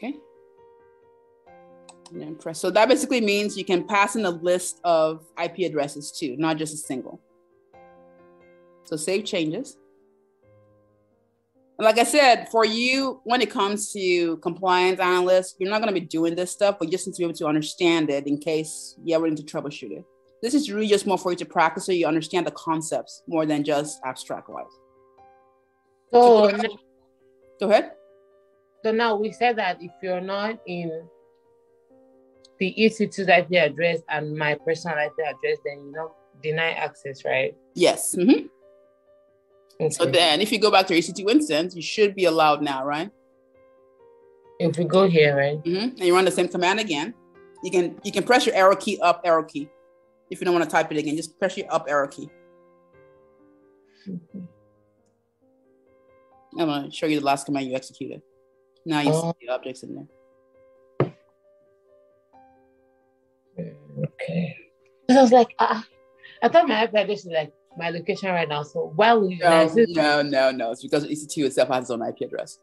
Okay. And then press. So that basically means you can pass in a list of I P addresses too, not just a single. So save changes. And like I said, for you, when it comes to compliance analysts, you're not going to be doing this stuff, but you just need to be able to understand it in case you ever need to troubleshoot it. This is really just more for you to practice so you understand the concepts more than just abstract wise. Oh, so go ahead. Go ahead. So now we said that if you're not in the E C two's I P address and my personal I P address, then you don't deny access, right? Yes. Mm-hmm. Okay. So then if you go back to your E C two instance, you should be allowed now, right? If we go here, right? Mm-hmm. And you run the same command again. You can, you can press your arrow key, up arrow key. If you don't want to type it again, just press your up arrow key. Mm-hmm. I'm going to show you the last command you executed. Now you oh. see the objects in there. Okay. So I was like, uh, I thought my I P address is like my location right now. So why would you? No, no, no, no. It's because E C two itself has its own I P address.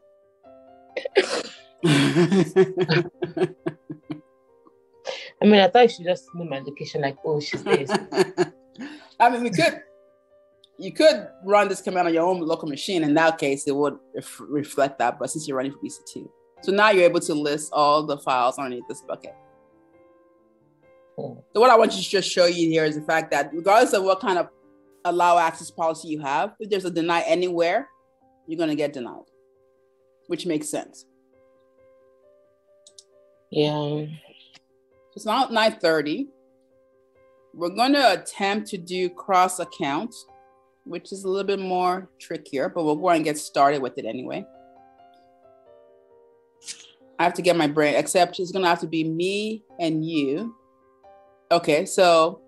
I mean, I thought you should just know my location. Like, oh, she stays. I mean, we could. You could run this command on your own local machine. In that case, it would ref reflect that, but since you're running from E C two. So now you're able to list all the files underneath this bucket. Oh. So what I want to just show you here is the fact that regardless of what kind of allow access policy you have, if there's a deny anywhere, you're going to get denied, which makes sense. Yeah. It's now nine thirty. We're going to attempt to do cross accounts, which is a little bit more trickier, but we'll go ahead and get started with it anyway. I have to get my brain, except it's gonna have to be me and you. Okay, so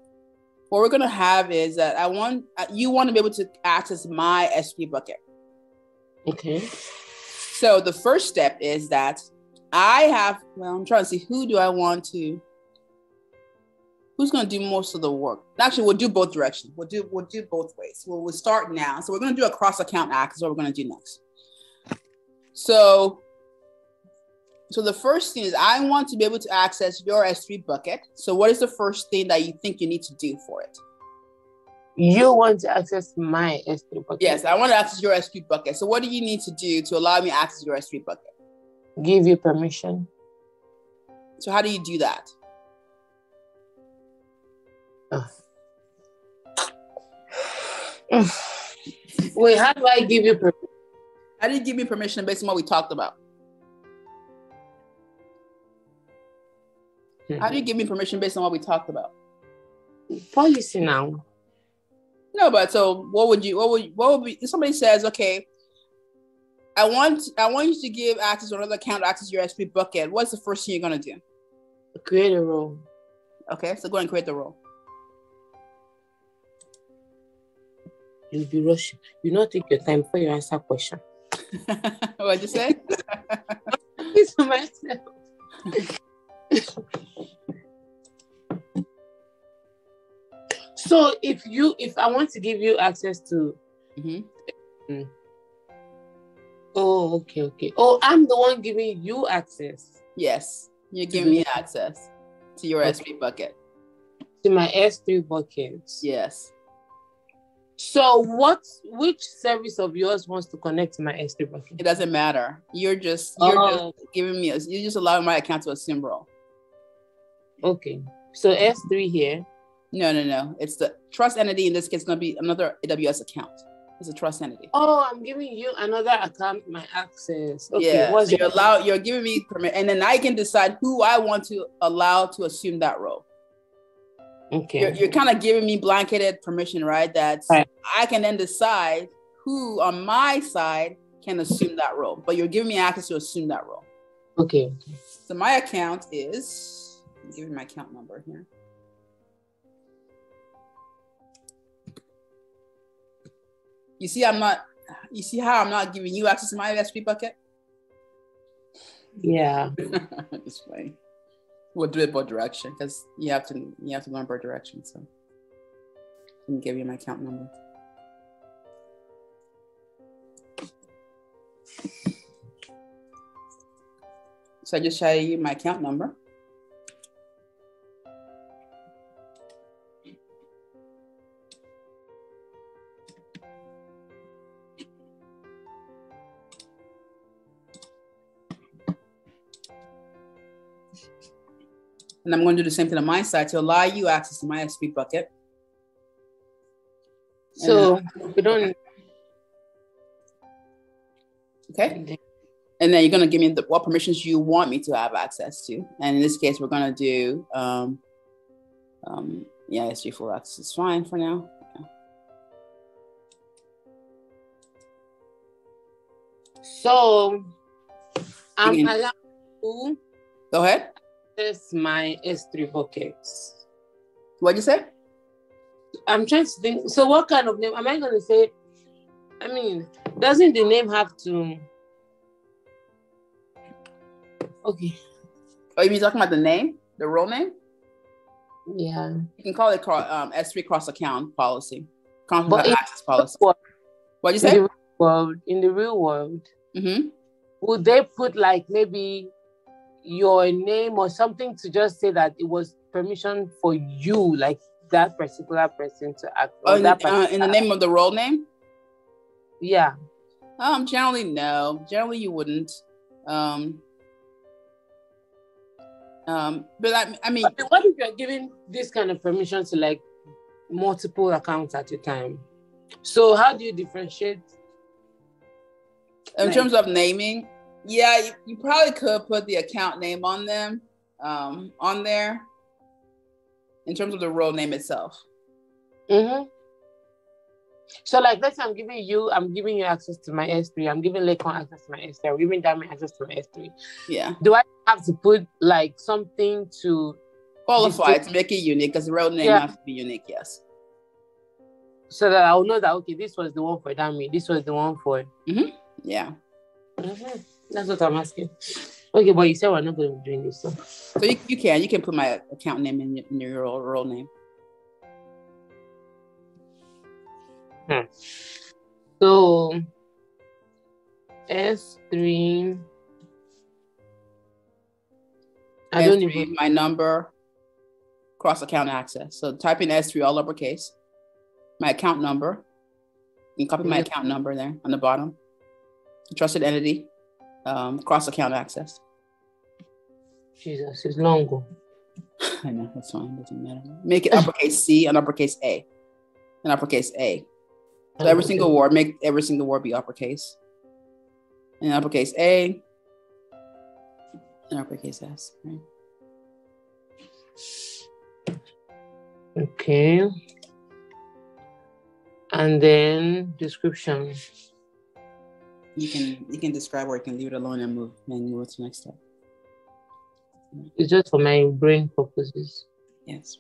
what we're gonna have is that I want, you wanna be able to access my S three bucket. Okay. So the first step is that I have, well, I'm trying to see who do I want to, who's going to do most of the work? Actually, we'll do both directions. We'll do, we'll do both ways. We'll, we'll start now. So we're going to do a cross-account act is what we're going to do next. So, so the first thing is I want to be able to access your S three bucket. So what is the first thing that you think you need to do for it? You want to access my S three bucket? Yes, I want to access your S three bucket. So what do you need to do to allow me to access your S three bucket? Give you permission. So how do you do that? Oh. Wait, how do I give you permission? How do you give me permission based on what we talked about? Mm-hmm. How do you give me permission based on what we talked about? Policy now. No, but so what would you, what would, what would be, if somebody says, okay, I want, I want you to give access or another account to access your S three bucket. What's the first thing you're going to do? Create a role. Okay, so go and create the role. You'll be rushing. You not take your time before you answer question. What'd you say? It's myself. So if you, if I want to give you access to, mm-hmm. mm. oh, okay, okay. Oh, I'm the one giving you access. Yes, you're giving mm-hmm. me access to your okay. S three bucket. To my S three bucket. Yes. So what, which service of yours wants to connect to my S three bucket? It doesn't matter. You're just, you're oh. just giving me, a, you're just allowing my account to assume role. Okay. So S three here. No, no, no. It's the trust entity. In this case, it's going to be another A W S account. It's a trust entity. Oh, I'm giving you another account, my access. Okay. Yeah. What's so you're, allow, you're giving me permit, and then I can decide who I want to allow to assume that role. Okay. You're, you're kind of giving me blanketed permission, right? That right. I can then decide who on my side can assume that role. But you're giving me access to assume that role. Okay. So my account is, I'm giving my account number here. You see, I'm not, you see how I'm not giving you access to my S three bucket? Yeah. It's funny. We'll do it by direction because you have to, you have to learn by direction. So let me give you my account number. So I just show you my account number. And I'm going to do the same thing on my side to allow you access to my S three bucket. So then, we don't. Okay. And then you're going to give me the, what permissions you want me to have access to. And in this case, we're going to do, um, um, yeah, S three full access is fine for now. Yeah. So I'm Again. allowed to. Go ahead. Access my S three buckets. What'd you say? I'm trying to think. So what kind of name am I going to say? I mean, doesn't the name have to? Okay. Oh, you mean talking about the name, the role name? Yeah. You can call it um, S three cross account policy, conflict access policy. What'd you say? In the real world, in the real world, mm-hmm. would they put like maybe your name or something to just say that it was permission for you, like that particular person to act? Oh, in, that uh, in the name of the role name? Yeah. Um, generally, no. Generally, you wouldn't. Um, um, but I, I mean... Okay, what if you're giving this kind of permission to like multiple accounts at a time? So how do you differentiate? In like, terms of naming, yeah, you, you probably could put the account name on them, um, on there, in terms of the role name itself. Mm-hmm. So, like, let's say I'm giving you, I'm giving you access to my S three. I'm giving Lekon access to my S three. I'm giving Diamond access to my S three. Yeah. Do I have to put like something to qualify to make it unique? Because the role name yeah. has to be unique, yes. So that I'll know that okay, this was the one for Diamond. This was the one for. Mm-hmm. Yeah. Mm-hmm. That's what I'm asking. Okay, but you said we're not going to be doing this. So, so you, you can. You can put my account name in, in your role, role name. Hmm. So, S three. I don't S three, even... my number, cross account access. So type in S three, all uppercase. My account number. You can copy my account number there on the bottom. Trusted entity. Um, cross-account access. Jesus, it's long. I know, that's fine. Doesn't matter. Make it uppercase C and uppercase A. And uppercase A. So every single word, make every single word be uppercase. And uppercase A. And uppercase S. Right? Okay. And then description. You can you can describe, or you can leave it alone and move manual to next step. It's just for my brain purposes. Yes.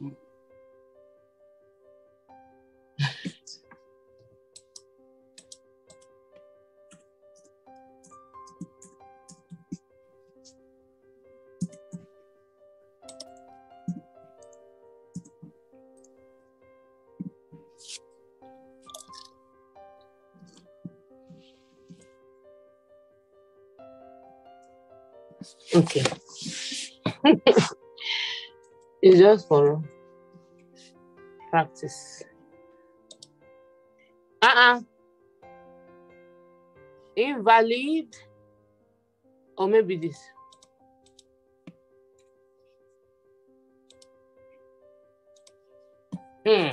Okay. It's just for practice. Uh-uh. Invalid, or maybe this. Hmm.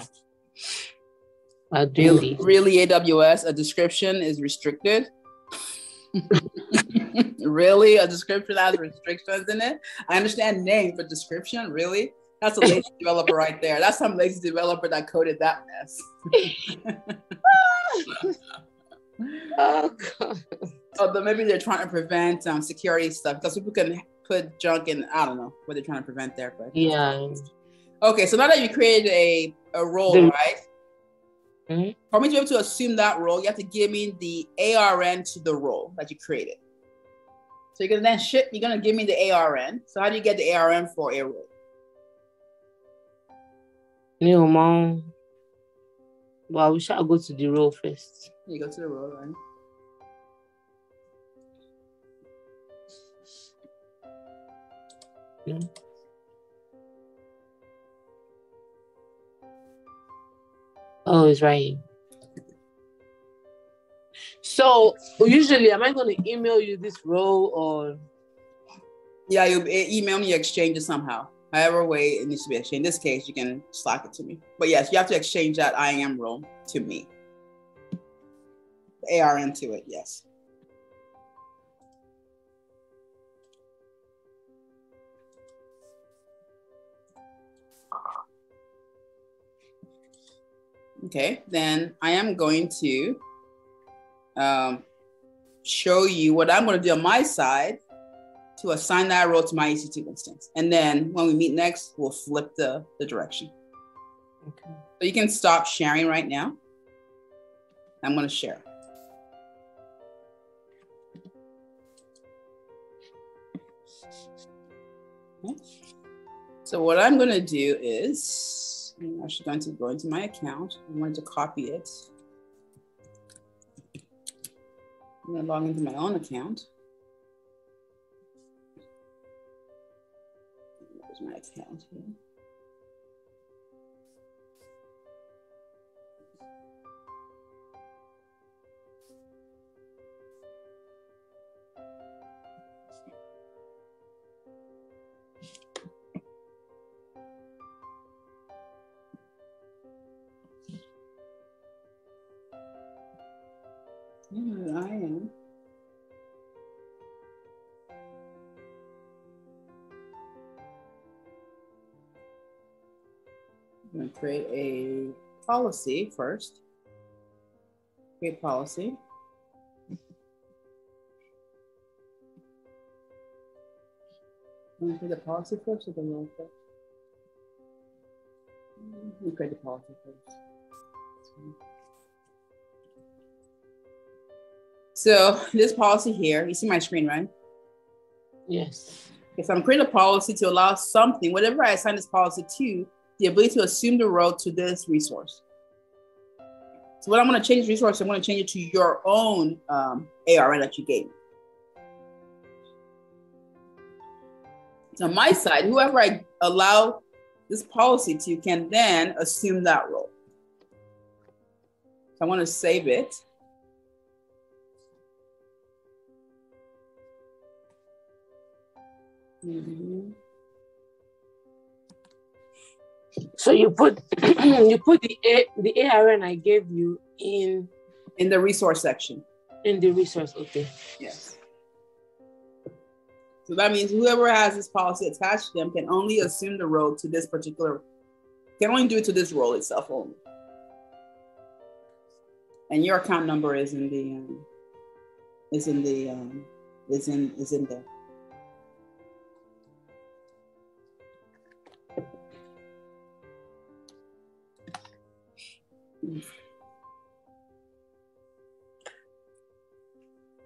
Really, really, A W S, a description is restricted. Really? A description has restrictions in it? I understand name, but description, really? That's a lazy developer right there. That's some lazy developer that coded that mess. Oh, God. Although maybe they're trying to prevent um, security stuff, because people can put junk in, I don't know what they're trying to prevent there. But yeah. Okay, so now that you created a, a role, mm-hmm. right? Mm-hmm. For me to be able to assume that role, you have to give me the A R N to the role that you created. So you're gonna then ship, you're gonna give me the A R N. So how do you get the A R N for a role? No, mom. Well, we shall go to the role first. You go to the role, right? Yeah. Oh, it's right here. So usually, am I going to email you this role, or? Yeah, you email me, you exchange it somehow. However way it needs to be exchanged. In this case, you can Slack it to me. But yes, you have to exchange that I A M role to me. The A R N to it, yes. Okay, then I am going to um, show you what I'm going to do on my side to assign that role to my E C two instance. And then when we meet next, we'll flip the, the direction. Okay. So you can stop sharing right now. I'm going to share. Okay. So what I'm going to do is, I'm actually going to go into my account. I wanted to copy it. I'm going to log into my own account. There's my account here. Yeah, I am. I'm going to create a policy first. Create policy. I'm going to create the policy first or the role first? I'm going to create the policy first. So this policy here, you see my screen, right? Yes. Okay, so I'm creating a policy to allow something, whatever I assign this policy to, the ability to assume the role to this resource. So what I'm going to change this resource, I'm going to change it to your own um, A R N that you gave me. So on my side, whoever I allow this policy to can then assume that role. So I want to save it. Mm-hmm. So you put you put the A, the A R N I gave you in in the resource section. In the resource, okay. Yes. So that means whoever has this policy attached to them can only assume the role to this particular, can only do it to this role itself only. And your account number is in the um, is in the um, is in is in there.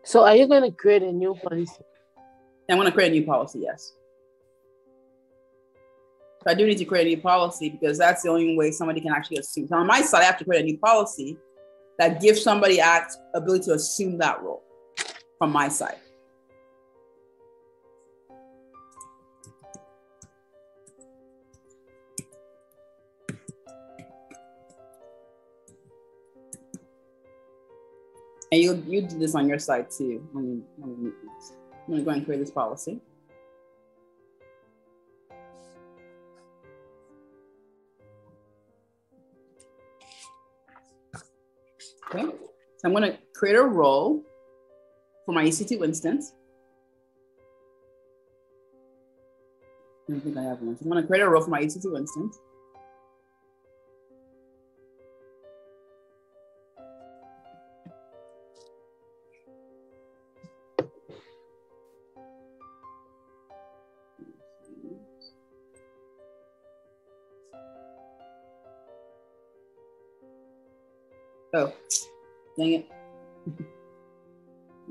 So are you going to create a new policy? I'm going to create a new policy, yes. So I do need to create a new policy because that's the only way somebody can actually assume. So on my side, I have to create a new policy that gives somebody act ability to assume that role from my side. And you you do this on your side too. I'm gonna go and create this policy. Okay, so I'm gonna create a role for my E C two instance. I don't think I have one. So I'm gonna create a role for my E C two instance. Oh, dang it.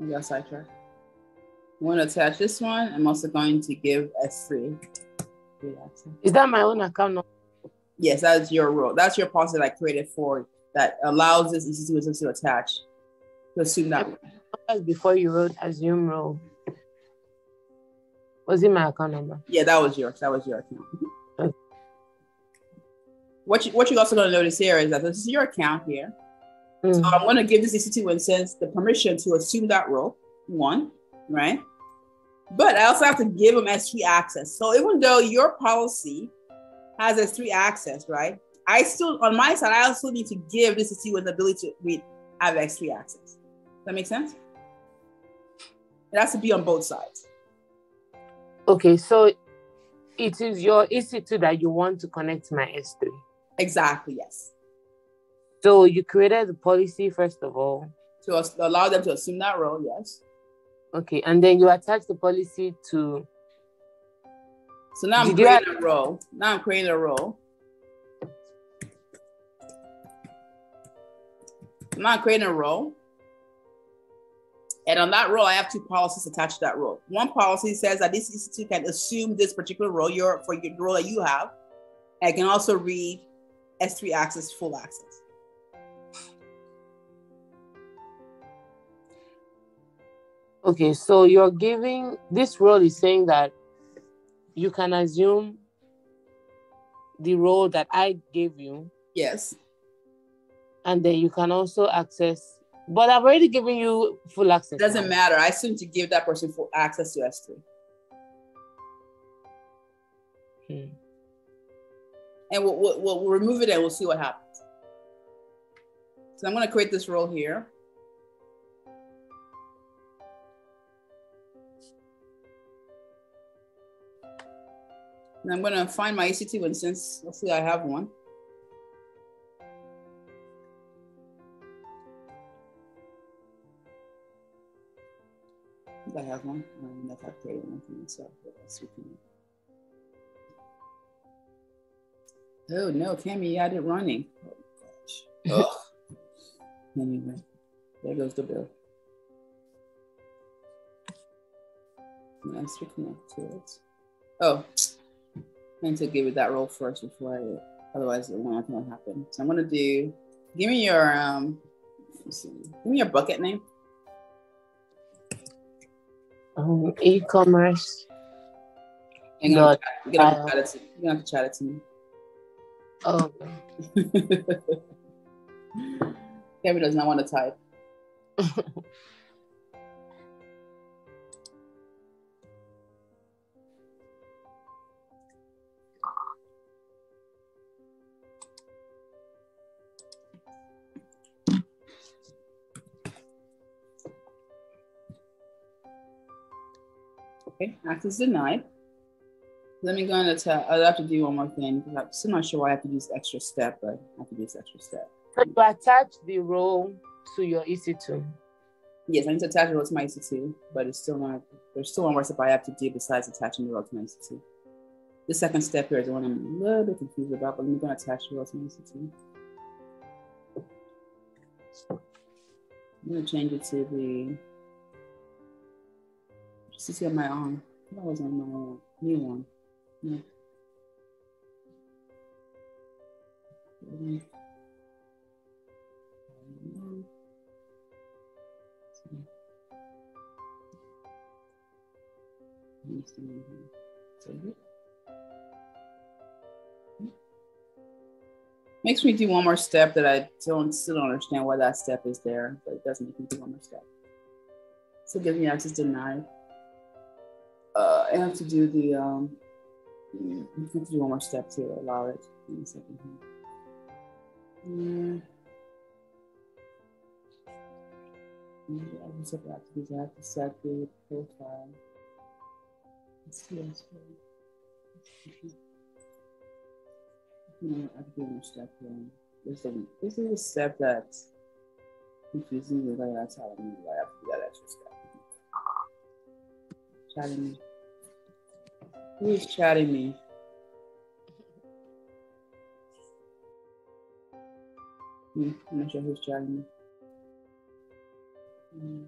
I got sidetracked. I'm going to attach this one. I'm also going to give S three. Is that my own account number? Yes, that's your role. That's your policy that I created for that allows this E C two instance to attach, to assume that. Before you wrote assume role, was it my account number? Yeah, that was yours. That was your account. Okay. What, you, what you're also going to notice here is that this is your account here. Mm-hmm. So I want to give this E C two instance the permission to assume that role, one, right? But I also have to give them S three access. So even though your policy has S three access, right? I still, on my side, I also need to give this E C two the ability to have S three access. Does that make sense? It has to be on both sides. Okay, so it is your E C two that you want to connect to my S three. Exactly, yes. So you created the policy, first of all. To allow them to assume that role, yes. Okay, and then you attach the policy to... So now I'm creating a role. Now I'm creating a role. Now I'm creating a role. And on that role, I have two policies attached to that role. One policy says that this institute can assume this particular role your, for your role that you have. And it can also read S three access, full access. Okay, so you're giving, this role is saying that you can assume the role that I gave you. Yes. And then you can also access, but I've already given you full access. It doesn't matter. I assume to give that person full access to S three. Hmm. And we'll, we'll, we'll remove it and we'll see what happens. So I'm going to create this role here. And I'm going to find my E C two instance. Let's see, I have one. I think I have one. I don't know if I've created one for myself. Oh, no, Cammy, you had it running. Oh, gosh. Oh. Anyway, there goes the bill. Let's reconnect to it. Oh. I need to give it that role first before I, otherwise it won't happen. So I'm gonna do, give me your, um, let's see, give me your bucket name. Um, e-commerce. You're gonna have to uh, chat it to, you're gonna have to chat it to me. Oh. Kevin does not want to type. Okay, access denied. Let me go and attach. I'll have to do one more thing because I'm still not sure why I have to do this extra step, but I have to do this extra step. So you attach the role to your E C two? Yes, I need to attach a row to my E C two, but it's still not, there's still one more step I have to do besides attaching the row to my E C two. The second step here is the one I'm a little bit confused about, but I'm gonna attach the row to my E C two. I'm gonna change it to the E C two on my own. That was on my own, new one. Yeah. Mm-hmm. Makes me do one more step that I don't still don't understand why that step is there, but it doesn't make me do one more step. So give me access denied. Uh, I have to do the um, I have to do one more step to allow it. Give me a second here. Yeah. I have to set the profile. Yes. No, I've been a step wrong. This is a step that's confusing me. Like that's how I mean why I have to do that extra step. Chatting me. Who is chatting me? Hmm, I'm not sure who's chatting me. Hmm.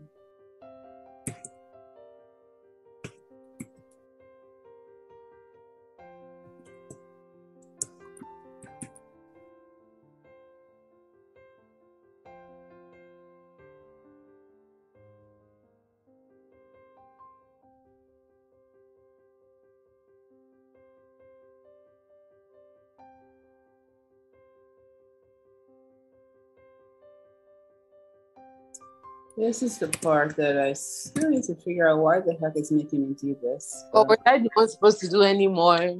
This is the part that I still need to figure out why the heck it's making me do this. But well, we're not supposed to do any more.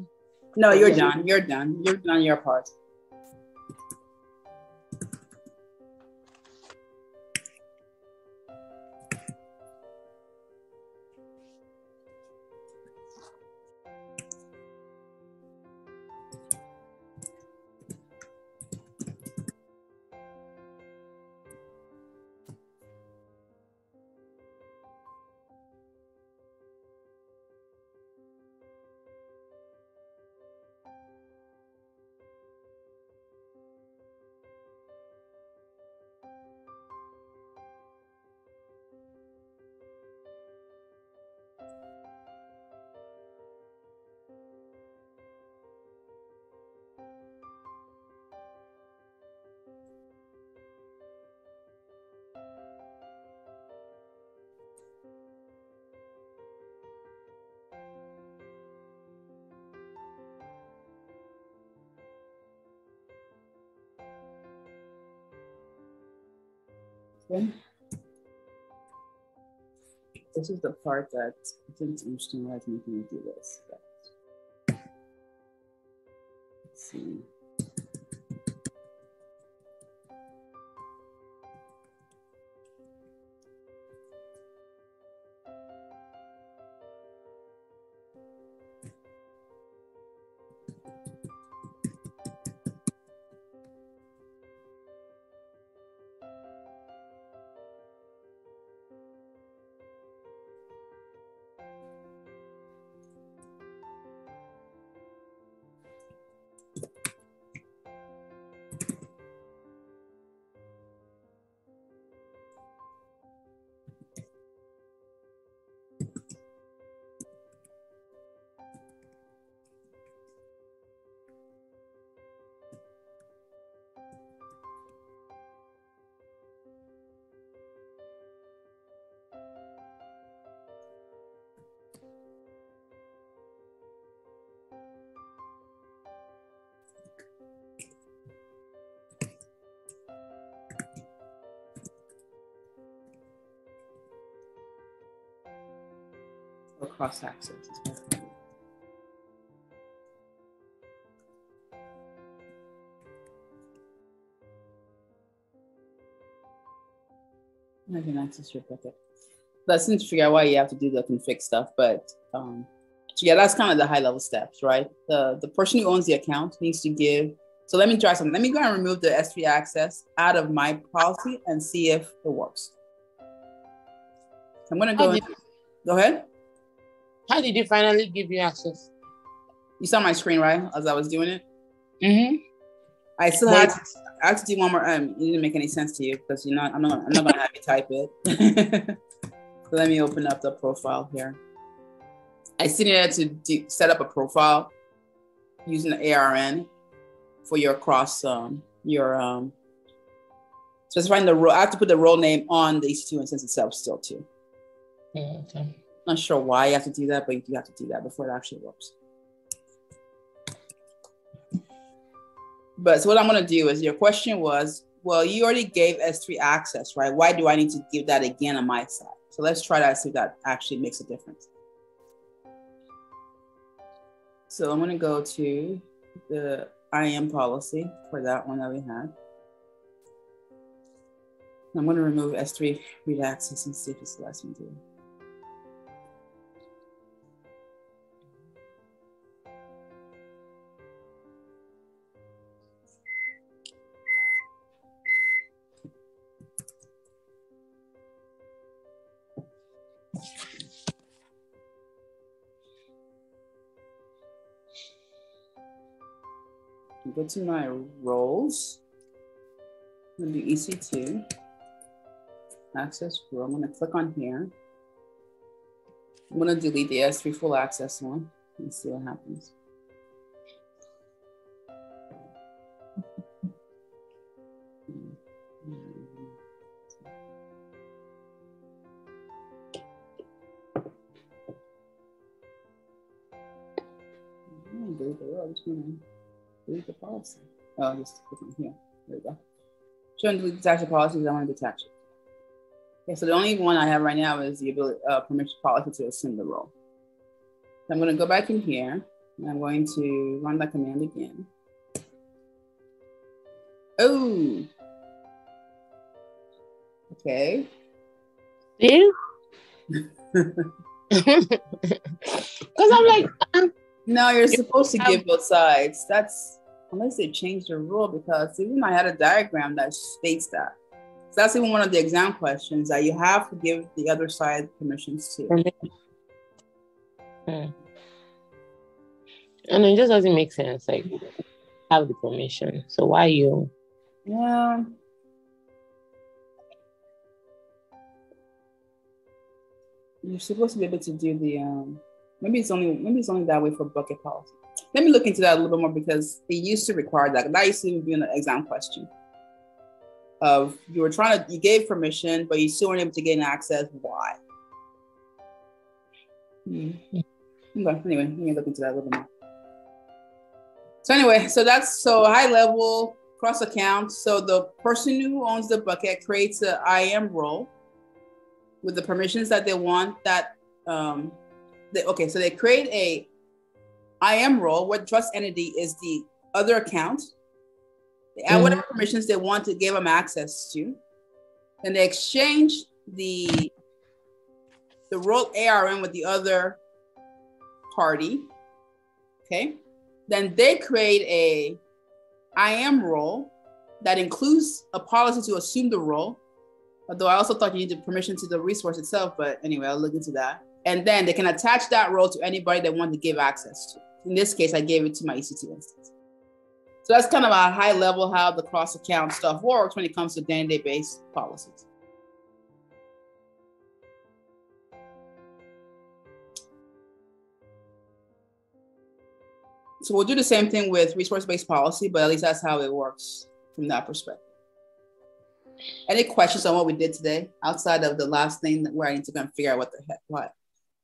No, you're done. You're done. You're done your part. Okay. This is the part that I think it's interesting why it's making me do this. But let's see. Cross access. I can access your bucket. That's interesting to figure out why you have to do the config stuff, but um, yeah, that's kind of the high level steps, right? The the person who owns the account needs to give So let me try something. Let me go and remove the S three access out of my policy and see if it works. I'm gonna go, in, go ahead. How did it finally give you access? You saw my screen, right? As I was doing it. Mm-hmm. I still had to, I had to do one more. Um, it didn't make any sense to you because you're not. I'm not. I'm not gonna have you type it. So let me open up the profile here. I still needed to do, set up a profile using the A R N for your cross. Um, your um, specifying the role. I have to put the role name on the E C two instance itself still too. Yeah, okay. Not sure why you have to do that, but you do have to do that before it actually works. But so what I'm going to do is your question was, well, you already gave S three access, right? Why do I need to give that again on my side? So let's try that, see if that actually makes a difference. So I'm going to go to the I A M policy for that one that we had. I'm going to remove S three read access and see if it's the last one to do. Go to my roles. I'm gonna do E C two access rule. I'm gonna click on here. I'm gonna delete the S three full access one and see what happens. I'm gonna delete delete the policy. Oh, just click on here. There we go. Showing delete detach the policies. I want to detach it. Okay, so the only one I have right now is the ability uh, permission policy to assume the role. So I'm going to go back in here and I'm going to run that command again. Oh. Okay. Yeah. Because I'm like. I'm No, you're supposed to give both sides. That's unless they change the rule, because even I had a diagram that states that. So that's even one of the exam questions that you have to give the other side permissions to. Mm. And it just doesn't make sense. Like, have the permission. So why you? Yeah. You're supposed to be able to do the. Um, Maybe it's only maybe it's only that way for bucket policy. Let me look into that a little bit more because it used to require that. That used to be an exam question. Of you were trying to you gave permission, but you still weren't able to gain access. Why? Hmm. Okay. Anyway, let me look into that a little bit more. So anyway, so that's so high level cross account. So the person who owns the bucket creates an I A M role with the permissions that they want that. Um, They, okay, so they create a I A M role. What trust entity is the other account? They add mm-hmm. whatever permissions they want to give them access to, and they exchange the the role A R N with the other party. Okay, then they create a I A M role that includes a policy to assume the role. Although I also thought you needed permission to the resource itself, but anyway, I'll look into that. And then they can attach that role to anybody they want to give access to. In this case, I gave it to my E C two instance. So that's kind of a high level how the cross account stuff works when it comes to day-to-day-based policies. So we'll do the same thing with resource-based policy, but at least that's how it works from that perspective. Any questions on what we did today outside of the last thing where I need to go and figure out what the heck, what?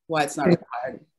Why it's not required.